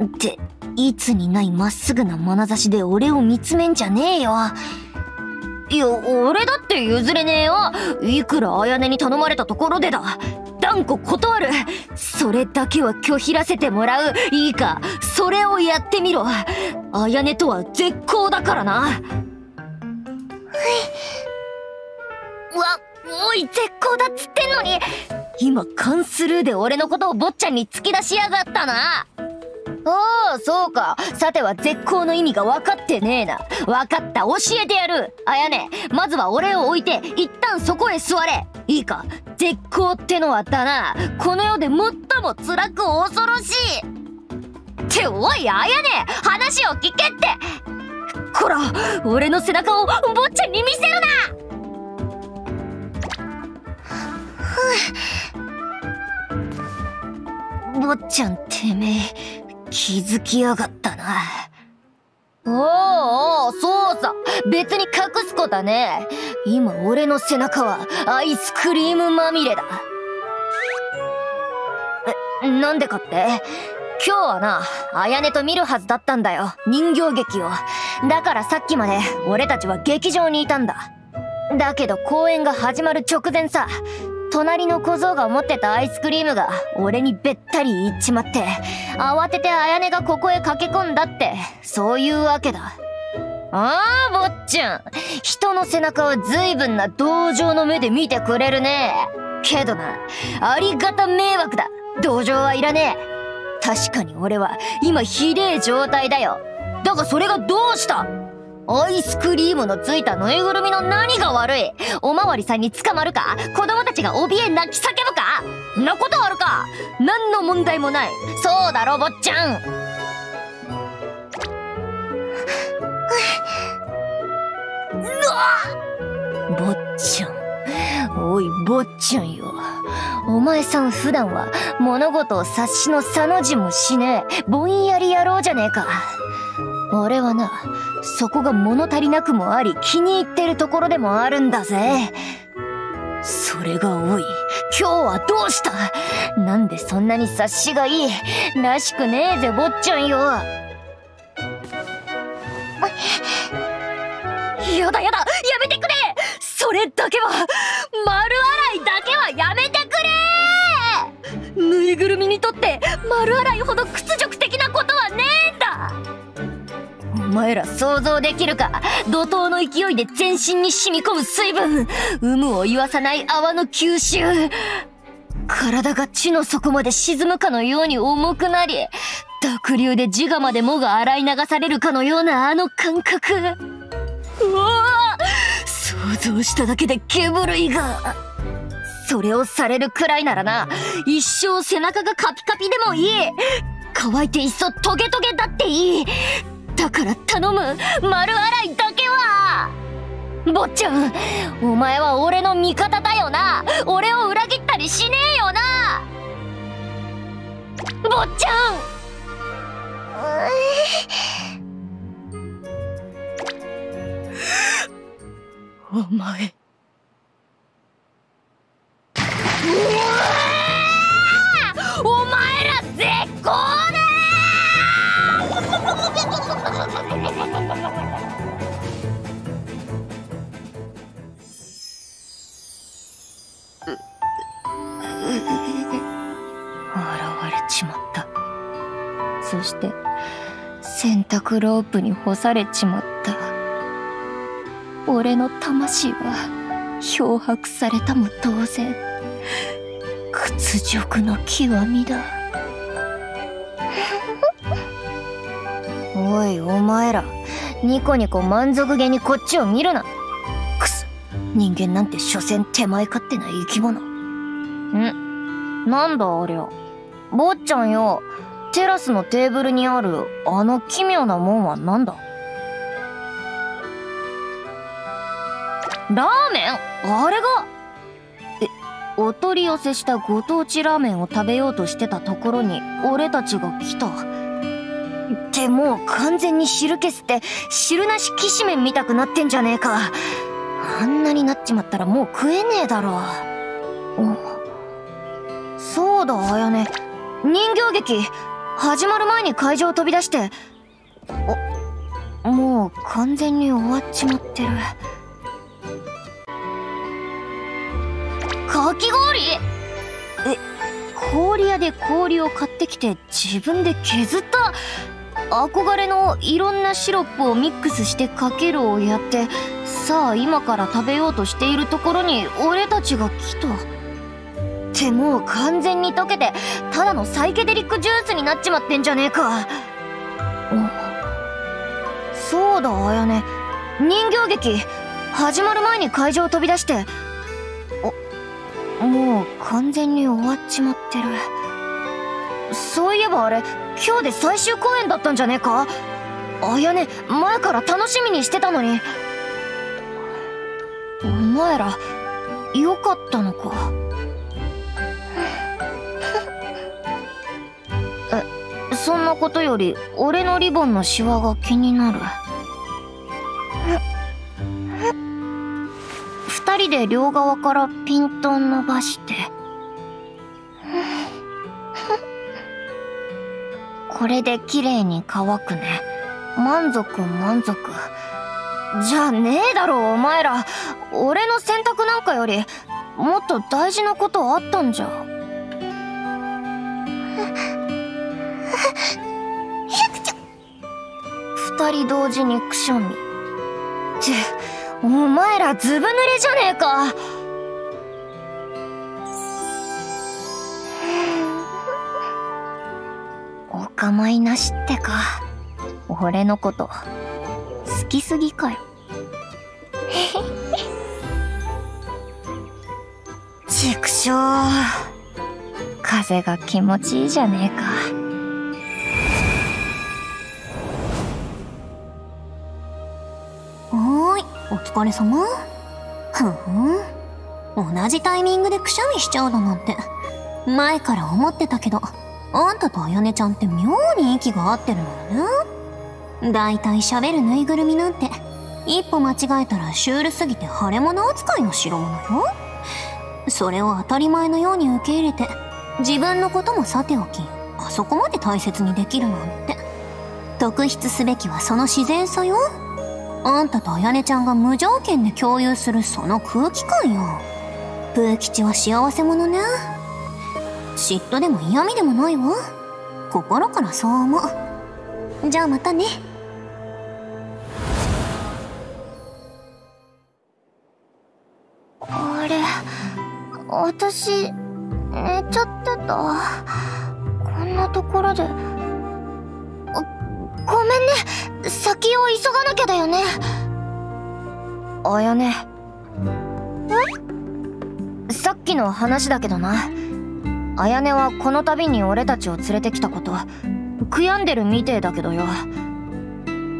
っていつにないまっすぐな眼差しで俺を見つめんじゃねえよ。いや、俺だって譲れねえよ。いくらあやねに頼まれたところでだ。断固断る。それだけは拒否らせてもらう。いいか、それをやってみろ。あやねとは絶交だからな。はい。わ、おい、絶交だっつってんのに、今カンスルーで俺のことを坊ちゃんに突き出しやがったな。ああ、そうか。さては絶交の意味が分かってねえな。分かった、教えてやる。あやね、まずは俺を置いて一旦そこへ座れ。いいか、絶交ってのはだな、この世で最も辛く恐ろしいって。おい、あやね、話を聞けって。こら、俺の背中を坊ちゃんに見せるな。坊ちゃんっててめえ、気づきやがったな。おお、そうさ、別に隠すことはねえ。今俺の背中はアイスクリームまみれだ。なんでかって今日はな、あやねと見るはずだったんだよ、人形劇を。だからさっきまで俺たちは劇場にいたんだ。だけど公演が始まる直前さ、隣の小僧が持ってたアイスクリームが俺にべったりいっちまって、慌ててあやねがここへ駆け込んだって、そういうわけだ。ああ、ぼっちゃん、人の背中は随分な同情の目で見てくれるね。けどな、ありがた迷惑だ。同情はいらねえ。確かに俺は今ひでえ状態だよ。だがそれがどうした？アイスクリームのついたぬいぐるみの何が悪い？おまわりさんに捕まるか？子供たちが怯え泣き叫ぶか？んなことあるか？何の問題もない。そうだろ、坊ちゃん。坊ちゃん。おい、坊ちゃんよ。お前さん普段は物事を察しのさの字もしねえぼんやり野郎じゃねえか。俺はな、そこが物足りなくもあり気に入ってるところでもあるんだぜ。それがおい、今日はどうした？なんでそんなに察しがいいらしくねえぜ、坊ちゃんよ。やだやだ、やめてくれ。それだけは、丸洗いだけはやめてくれ。ぬいぐるみにとって丸洗いほど屈辱的なことはねえんだ。お前ら想像できるか？怒涛の勢いで全身に染み込む水分、有無を言わさない泡の吸収、体が地の底まで沈むかのように重くなり、濁流で自我までもが洗い流されるかのようなあの感覚。うわぁ、想像しただけで毛震いが。それをされるくらいならな、一生背中がカピカピでもいい。乾いていっそトゲトゲだっていい。だから頼む、丸洗いだけは。坊ちゃん、お前は俺の味方だよな。俺を裏切ったりしねえよな、坊ちゃん。お前。うわ、お前ら絶好だ。現れちまった。そして洗濯ロープに干されちまった。俺の魂は漂白されたも当然、屈辱の極みだ。おい、お前ら、ニコニコ満足げにこっちを見るな。くそ、人間なんて所詮手前勝手な生き物。なんだありゃ。坊ちゃんよ、テラスのテーブルにあるあの奇妙なもんはなんだ？ラーメン？あれが？お取り寄せしたご当地ラーメンを食べようとしてたところに俺たちが来た。ってもう完全に汁気吸って汁なしきしめんみたくなってんじゃねえか。あんなになっちまったらもう食えねえだろ。そうだ、あやね、人形劇始まる前に会場を飛び出して、もう完全に終わっちまってる。かき氷？氷屋で氷を買ってきて自分で削った。憧れのいろんなシロップをミックスしてかけるをやって、さあ今から食べようとしているところに俺たちが来た。ってもう完全に溶けてただのサイケデリックジュースになっちまってんじゃねえか。そうだ、あやね、人形劇始まる前に会場を飛び出して、もう完全に終わっちまってる。そういえばあれ、今日で最終公演だったんじゃねえか？あやね、前から楽しみにしてたのに。お前ら、よかったのか。のことより俺のリボンのシワが気になる。2人で両側からピントン伸ばしてこれで綺麗に乾くね。満足満足。じゃねえだろお前ら。俺の選択なんかよりもっと大事なことあったんじゃ。2人同時にくしゃみ。ってお前らずぶ濡れじゃねえか。お構いなしってか。俺のこと好きすぎかよ。ちくしょう、風が気持ちいいじゃねえか。お疲れ様。ふん、同じタイミングでくしゃみしちゃうだなんて前から思ってたけど、あんたとあやねちゃんって妙に息が合ってるのよね。だいたい喋るぬいぐるみなんて一歩間違えたらシュールすぎて腫れ物扱いの代物よ。それを当たり前のように受け入れて、自分のこともさておきあそこまで大切にできるなんて、特筆すべきはその自然さよ。あんたとあやねちゃんが無条件で共有するその空気感よ。プー吉は幸せ者ね。嫉妬でも嫌味でもないわ。心からそう思う。じゃあまたね。あれ、私寝ちゃってた。こんなところで。ごめんね。先を急がなきゃだよね。あやね、さっきの話だけどな、あやねはこの度に俺たちを連れてきたこと悔やんでるみてえだけどよ。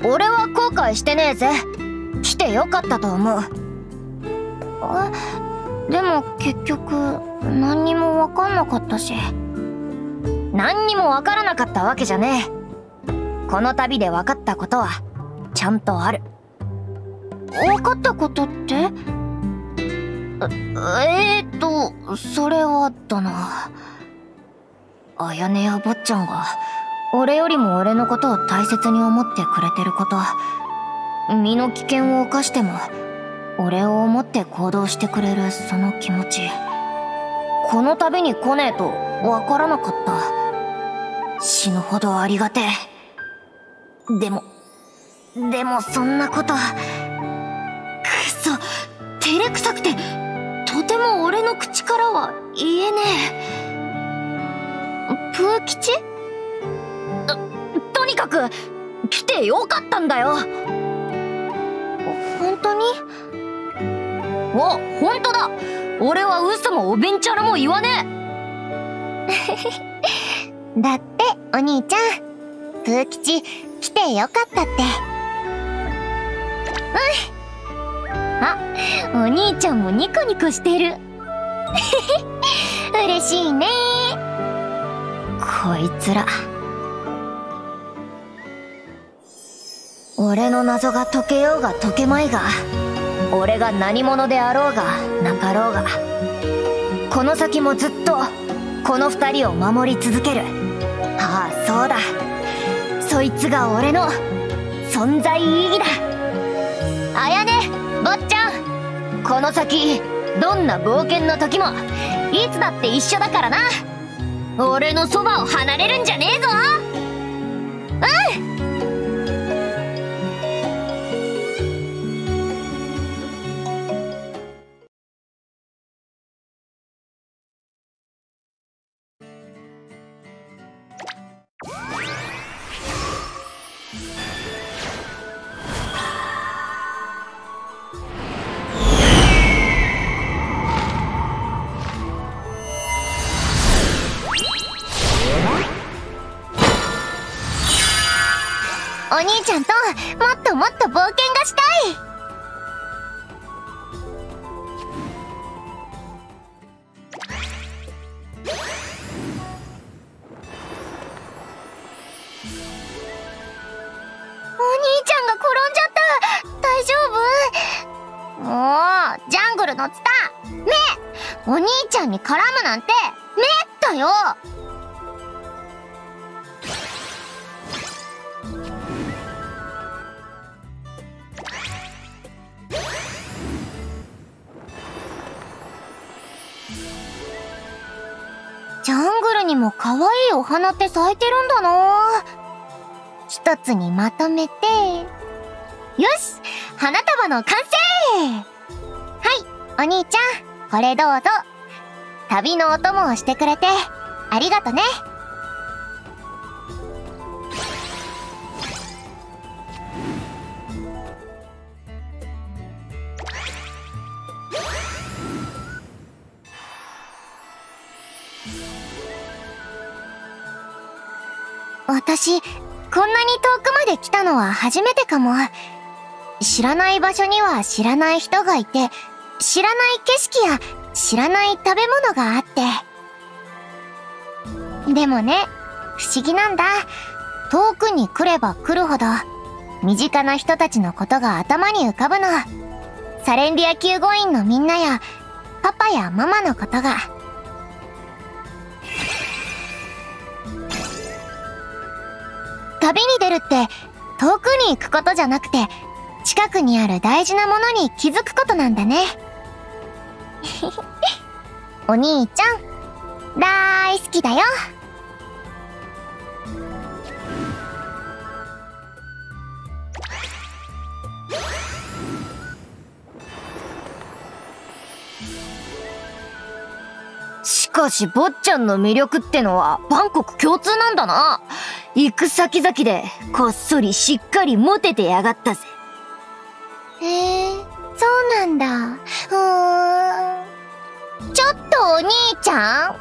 俺は後悔してねえぜ。来てよかったと思う。でも結局何にも分かんなかったし。何にも分からなかったわけじゃねえ。この旅で分かったことはちゃんとある。分かったことって？それはだな。あやねや坊ちゃんが俺よりも俺のことを大切に思ってくれてること、身の危険を冒しても俺を思って行動してくれるその気持ち、この旅に来ねえと分からなかった。死ぬほどありがてえ。でもそんなこと、くそ、照れくさくてとても俺の口からは言えねえ。プー吉？とにかく来てよかったんだよ。本当に？お、本当だ。俺は嘘もおべんちゃらも言わねえ。だってお兄ちゃん、プー吉来てよかったって。うん、あ、お兄ちゃんもニコニコしてる。嬉しいね。こいつら。俺の謎が解けようが解けまいが、俺が何者であろうがなかろうが、この先もずっとこの二人を守り続ける。ああ、そうだ、そいつが俺の存在意義だ。あやね、坊ちゃん、この先どんな冒険の時もいつだって一緒だからな。俺のそばを離れるんじゃねえぞ。うん。お兄ちゃんともっともっと冒険がしたい。おー、ジャングルのツタ、目、お兄ちゃんに絡むなんてめったよ。ジャングルにも可愛いお花って咲いてるんだな。一つにまとめて、よし、花束の完成。はい、お兄ちゃん、これどうぞ。旅のお供をしてくれてありがとね。私、こんなに遠くまで来たのは初めてかも。知らない場所には知らない人がいて、知らない景色や知らない食べ物があって。でもね、不思議なんだ。遠くに来れば来るほど、身近な人たちのことが頭に浮かぶの。サレンディア救護員のみんなや、パパやママのことが。旅に出るって遠くに行くことじゃなくて、近くにある大事なものに気づくことなんだね。お兄ちゃん、大好きだよ。しかし坊ちゃんの魅力ってのはバンコク共通なんだな。行く先々でこっそりしっかりモテてやがったぜ。へえ、そうなんだ。ちょっとお兄ちゃん、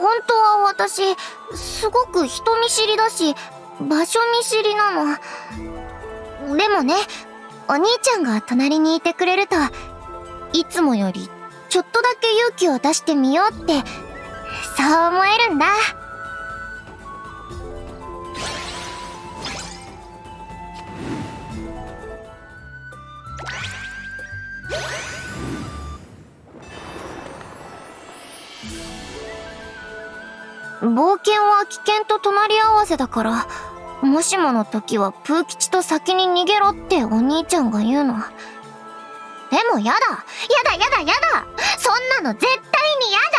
本当は私すごく人見知りだし場所見知りなの。でもね、お兄ちゃんが隣にいてくれると、いつもよりちょっとだけ勇気を出してみようって、そう思えるんだ。冒険は危険と隣り合わせだから、もしもの時はプー吉と先に逃げろってお兄ちゃんが言うの。でもやだ、やだやだやだ、そんなの絶対にやだ。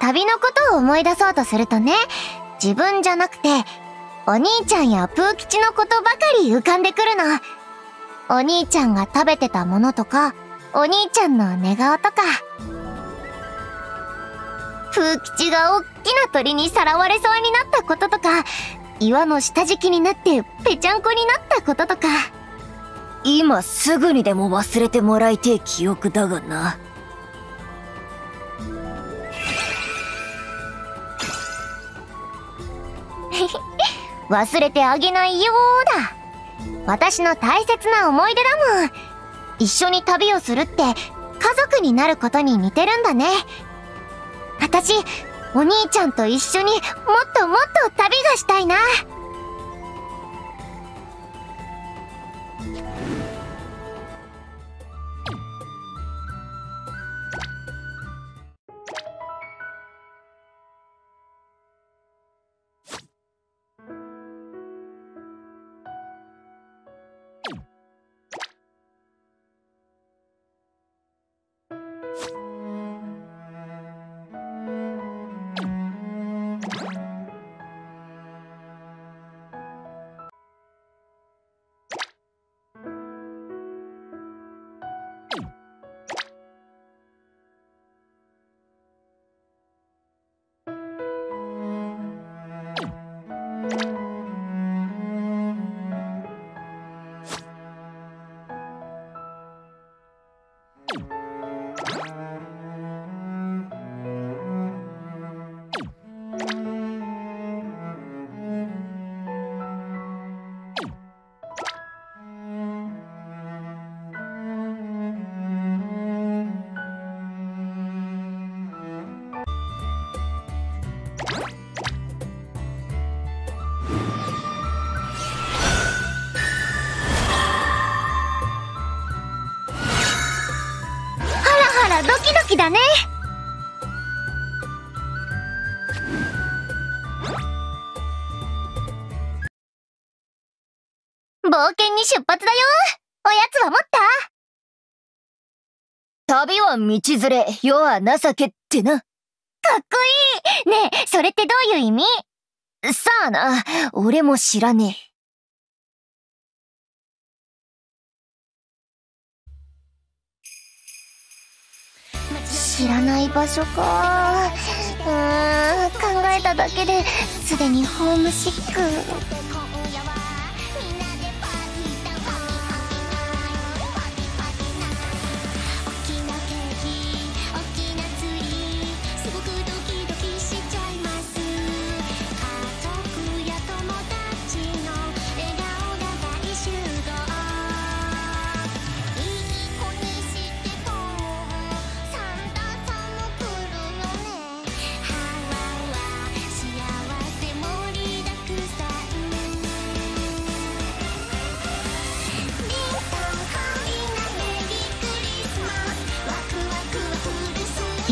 旅のことを思い出そうとするとね、自分じゃなくて、お兄ちゃんやプー吉のことばかり浮かんでくるの。お兄ちゃんが食べてたものとか、お兄ちゃんの寝顔とか。プー吉がおっきな鳥にさらわれそうになったこととか、岩の下敷きになってぺちゃんこになったこととか。今すぐにでも忘れてもらいてえ記憶だがな。忘れてあげないよーだ。私の大切な思い出だもん。一緒に旅をするって家族になることに似てるんだね。私、お兄ちゃんと一緒にもっともっと旅がしたいな。はドキドキだね。冒険に出発だよ。おやつは持った？旅は道連れ、世は情けってな。かっこいい。ねえ、それってどういう意味？さあな、俺も知らねえ。知らない場所か。うーん、考えただけですでにホームシック。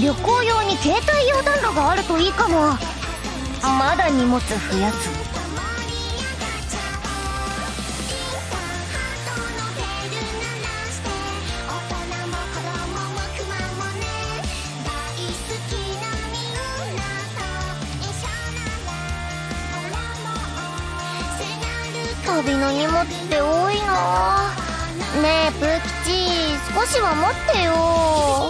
旅行用に携帯用暖炉があるといいかも。まだ荷物増やす。旅の荷物って多いな。ねえプー吉、少しは待ってよ。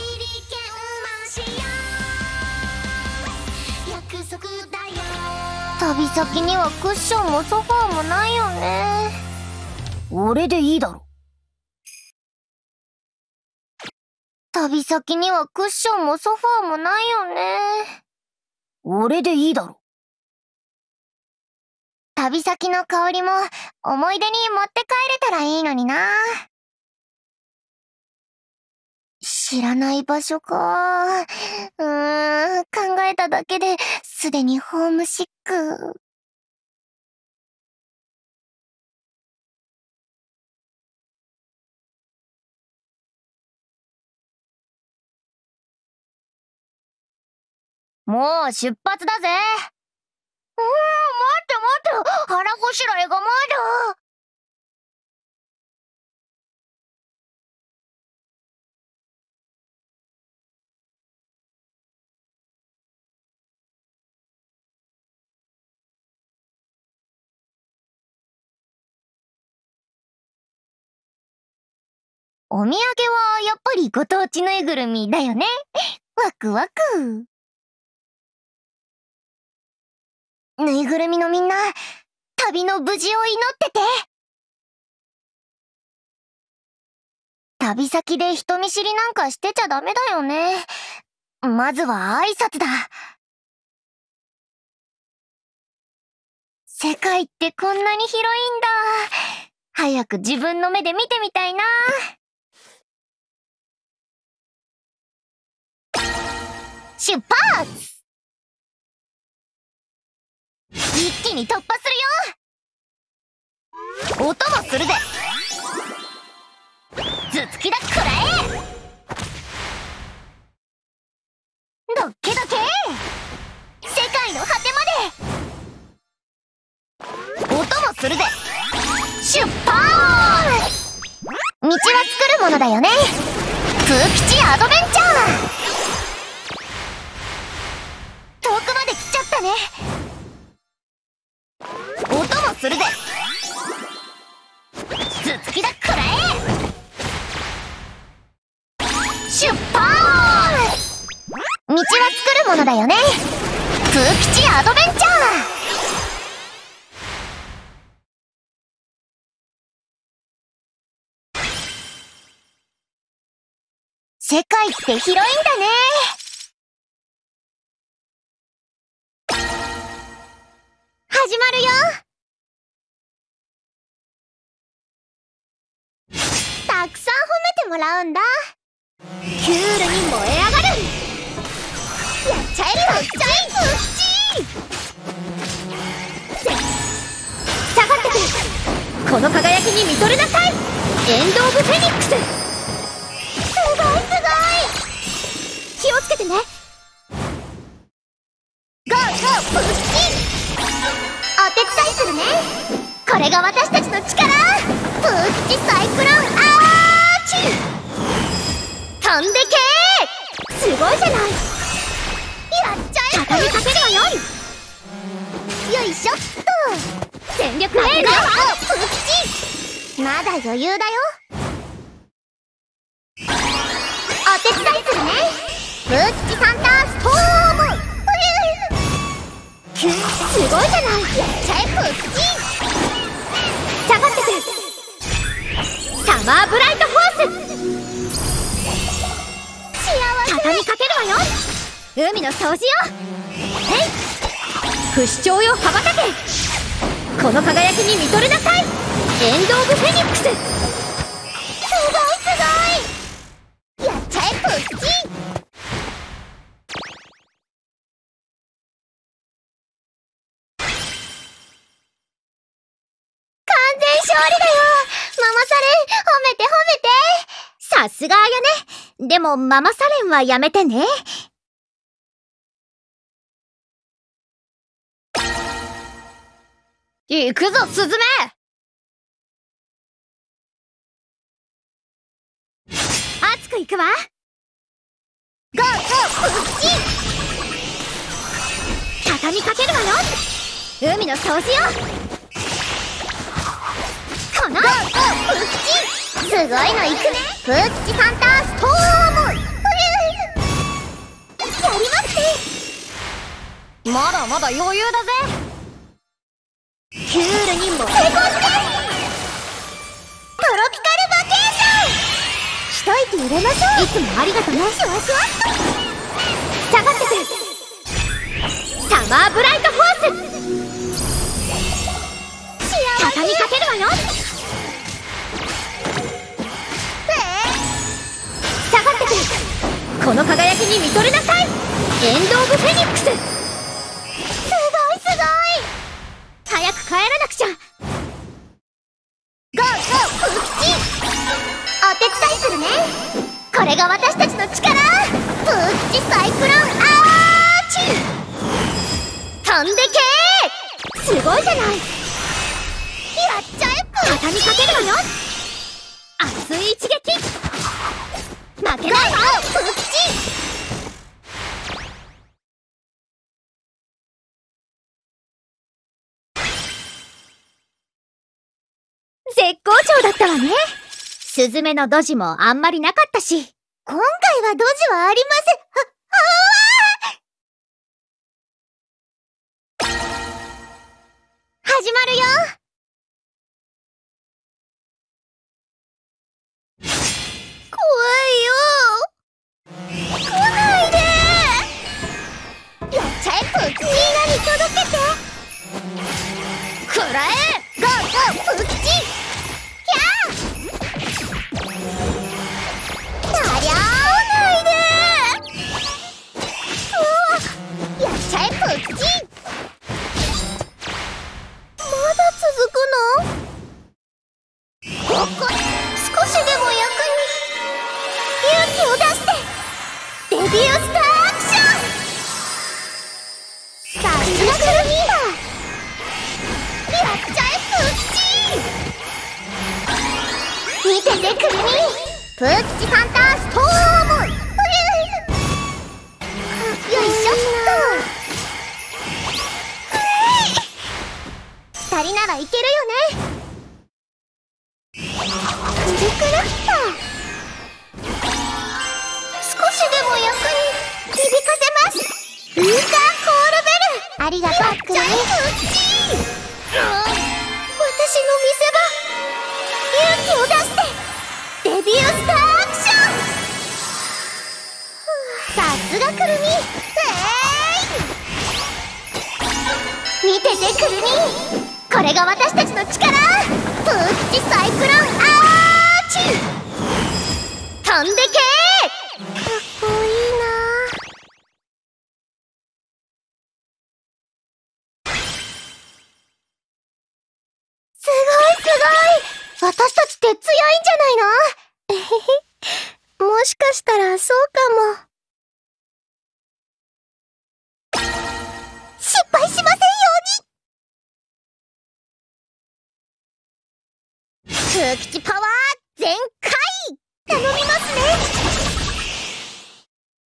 旅先にはクッションもソファーもないよね。俺でいいだろ。旅先にはクッションもソファーもないよね。俺でいいだろ。旅先の香りも思い出に持って帰れたらいいのにな。知らない場所か。考えただけですでにホームシック。もう出発だぜ。うん、待って待って、腹ごしらえがまだ。お土産はやっぱりご当地ぬいぐるみだよね。ワクワク。ぬいぐるみのみんな、旅の無事を祈ってて。旅先で人見知りなんかしてちゃダメだよね。まずは挨拶だ。世界ってこんなに広いんだ。早く自分の目で見てみたいな。出発！一気に突破するよ。音もするぜ。頭突きだ、くらえ。どっけどけ。世界の果てまで。音もするぜ。出発！道は作るものだよね。プー吉アドベンチャー。ね、音もするぜ。頭突きだ、くらえ。出発！道は作るものだよね。プー吉アドベンチャー。世界って広いんだね。始まるよ。たくさん褒めてもらうんだ。クールに燃え上がる。やっちゃえよ、やっちゃえ、プー吉。下がってくる。この輝きに見とれなさい。エンド・オブ・フェニックス。すごいすれが私たちの力、プーチサイクロンアーチ、飛んでけー。すごいじゃない、やっちゃえ、畳みかけるがよい。よいしょっと、全力エール、プーチ、まだ余裕だよ。お手伝いするね、プーチサンターストーム。すごいじゃない、やっちゃえ、プーチ。下がってて、サマーブライトホース、幸せ、畳みかけるわよ。海の掃除よ、へい、不死鳥よ、羽ばたけ、この輝きに見とれなさい、エンド・オブ・フェニックス。すごいすごい、やっちゃえ、プーチ。勝利だよ、ママサレン、褒めて褒めて。さすがあやね。でもママサレンはやめてね。行くぞスズメ。熱く行くわ。ゴーゴープッチン、畳みかけるわよ、海の掃除よ。ゴーゴープーキチ、すごいのいくね、プーキチサンターストーム。やりますね、まだまだ余裕だぜ。クールにも成功して、トロピカルバケーション、一息入れましょう。いつもありがとね、シュワシュワっと、下がってて、サマーブライトホース、畳みかけるわよ。この輝きに見とれなさい、エンド・オブ・フェニックス。すごいすごい、早く帰らなくちゃ。ゴーゴープーキチ、お手伝いするね、これが私たちの力、プーキチサイクロンアーチ、飛んでけー。すごいじゃない、やっちゃえ、プーキチ、畳みかけるわよ、熱い一撃、負けないわ、プーキチ。絶好調だったわね。スズメのドジもあんまりなかったし、今回はドジはありません。始まるよ。プーキチサンターストーム。よいしょっと、二人ならいけるよね。くるくるっと、少しでも役に響かせます、ウーターコールベル。ありがとうクリーン、私の見せ場、勇気を出して、デビュースターアクション。さすがくるみ、見ててくるみ、これが私たちの力、プーキチサイクロンアーチ、飛んでけー。かっこいいな、すごいすごい、私たちって強いんじゃないの。もしかしたらそうかも。失敗しませんように。空き地パワー全開！頼みます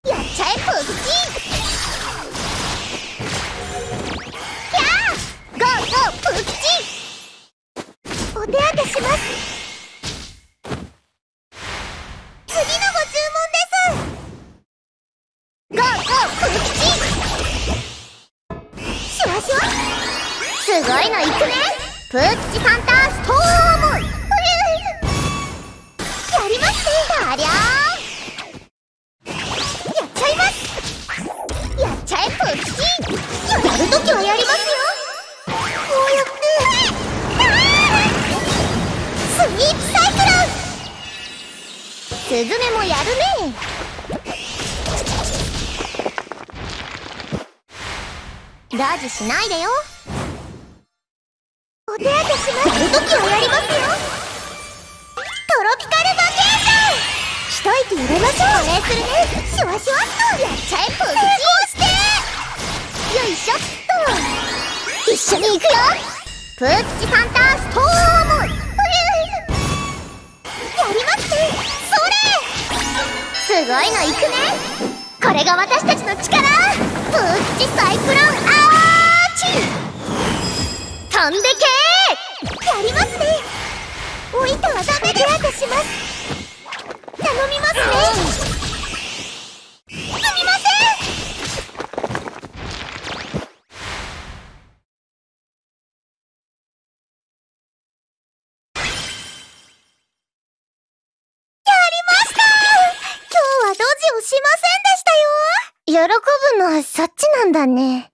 ね。やっちゃえ空き地！お手当てします。次のご注文です。ゴーゴープーキチ、シュワシュワ、すごいのいくね。プーキチサンターストーム。やりますね。ありゃー、やっちゃいます。やっちゃえプーキチ。やるときはやりますよ。スズメもやるね。ラジしないでよ。お手当てします。やるときはやりますよ。トロピカルバケーション、一息入れましょう。お礼するね。シュワシュワっと、やっちゃえプーキチ。よいしょっと、一緒に行くよ。プーキチサンターストーム。やりますね。すごいのいくね。これが私たちの力。プーキチサイクロンアーチ、飛んでけー。やりますね。おいたはダメでやってします。頼みますね。すみません。やりました。今日はドジをしませんでしたよ。喜ぶのはそっちなんだね。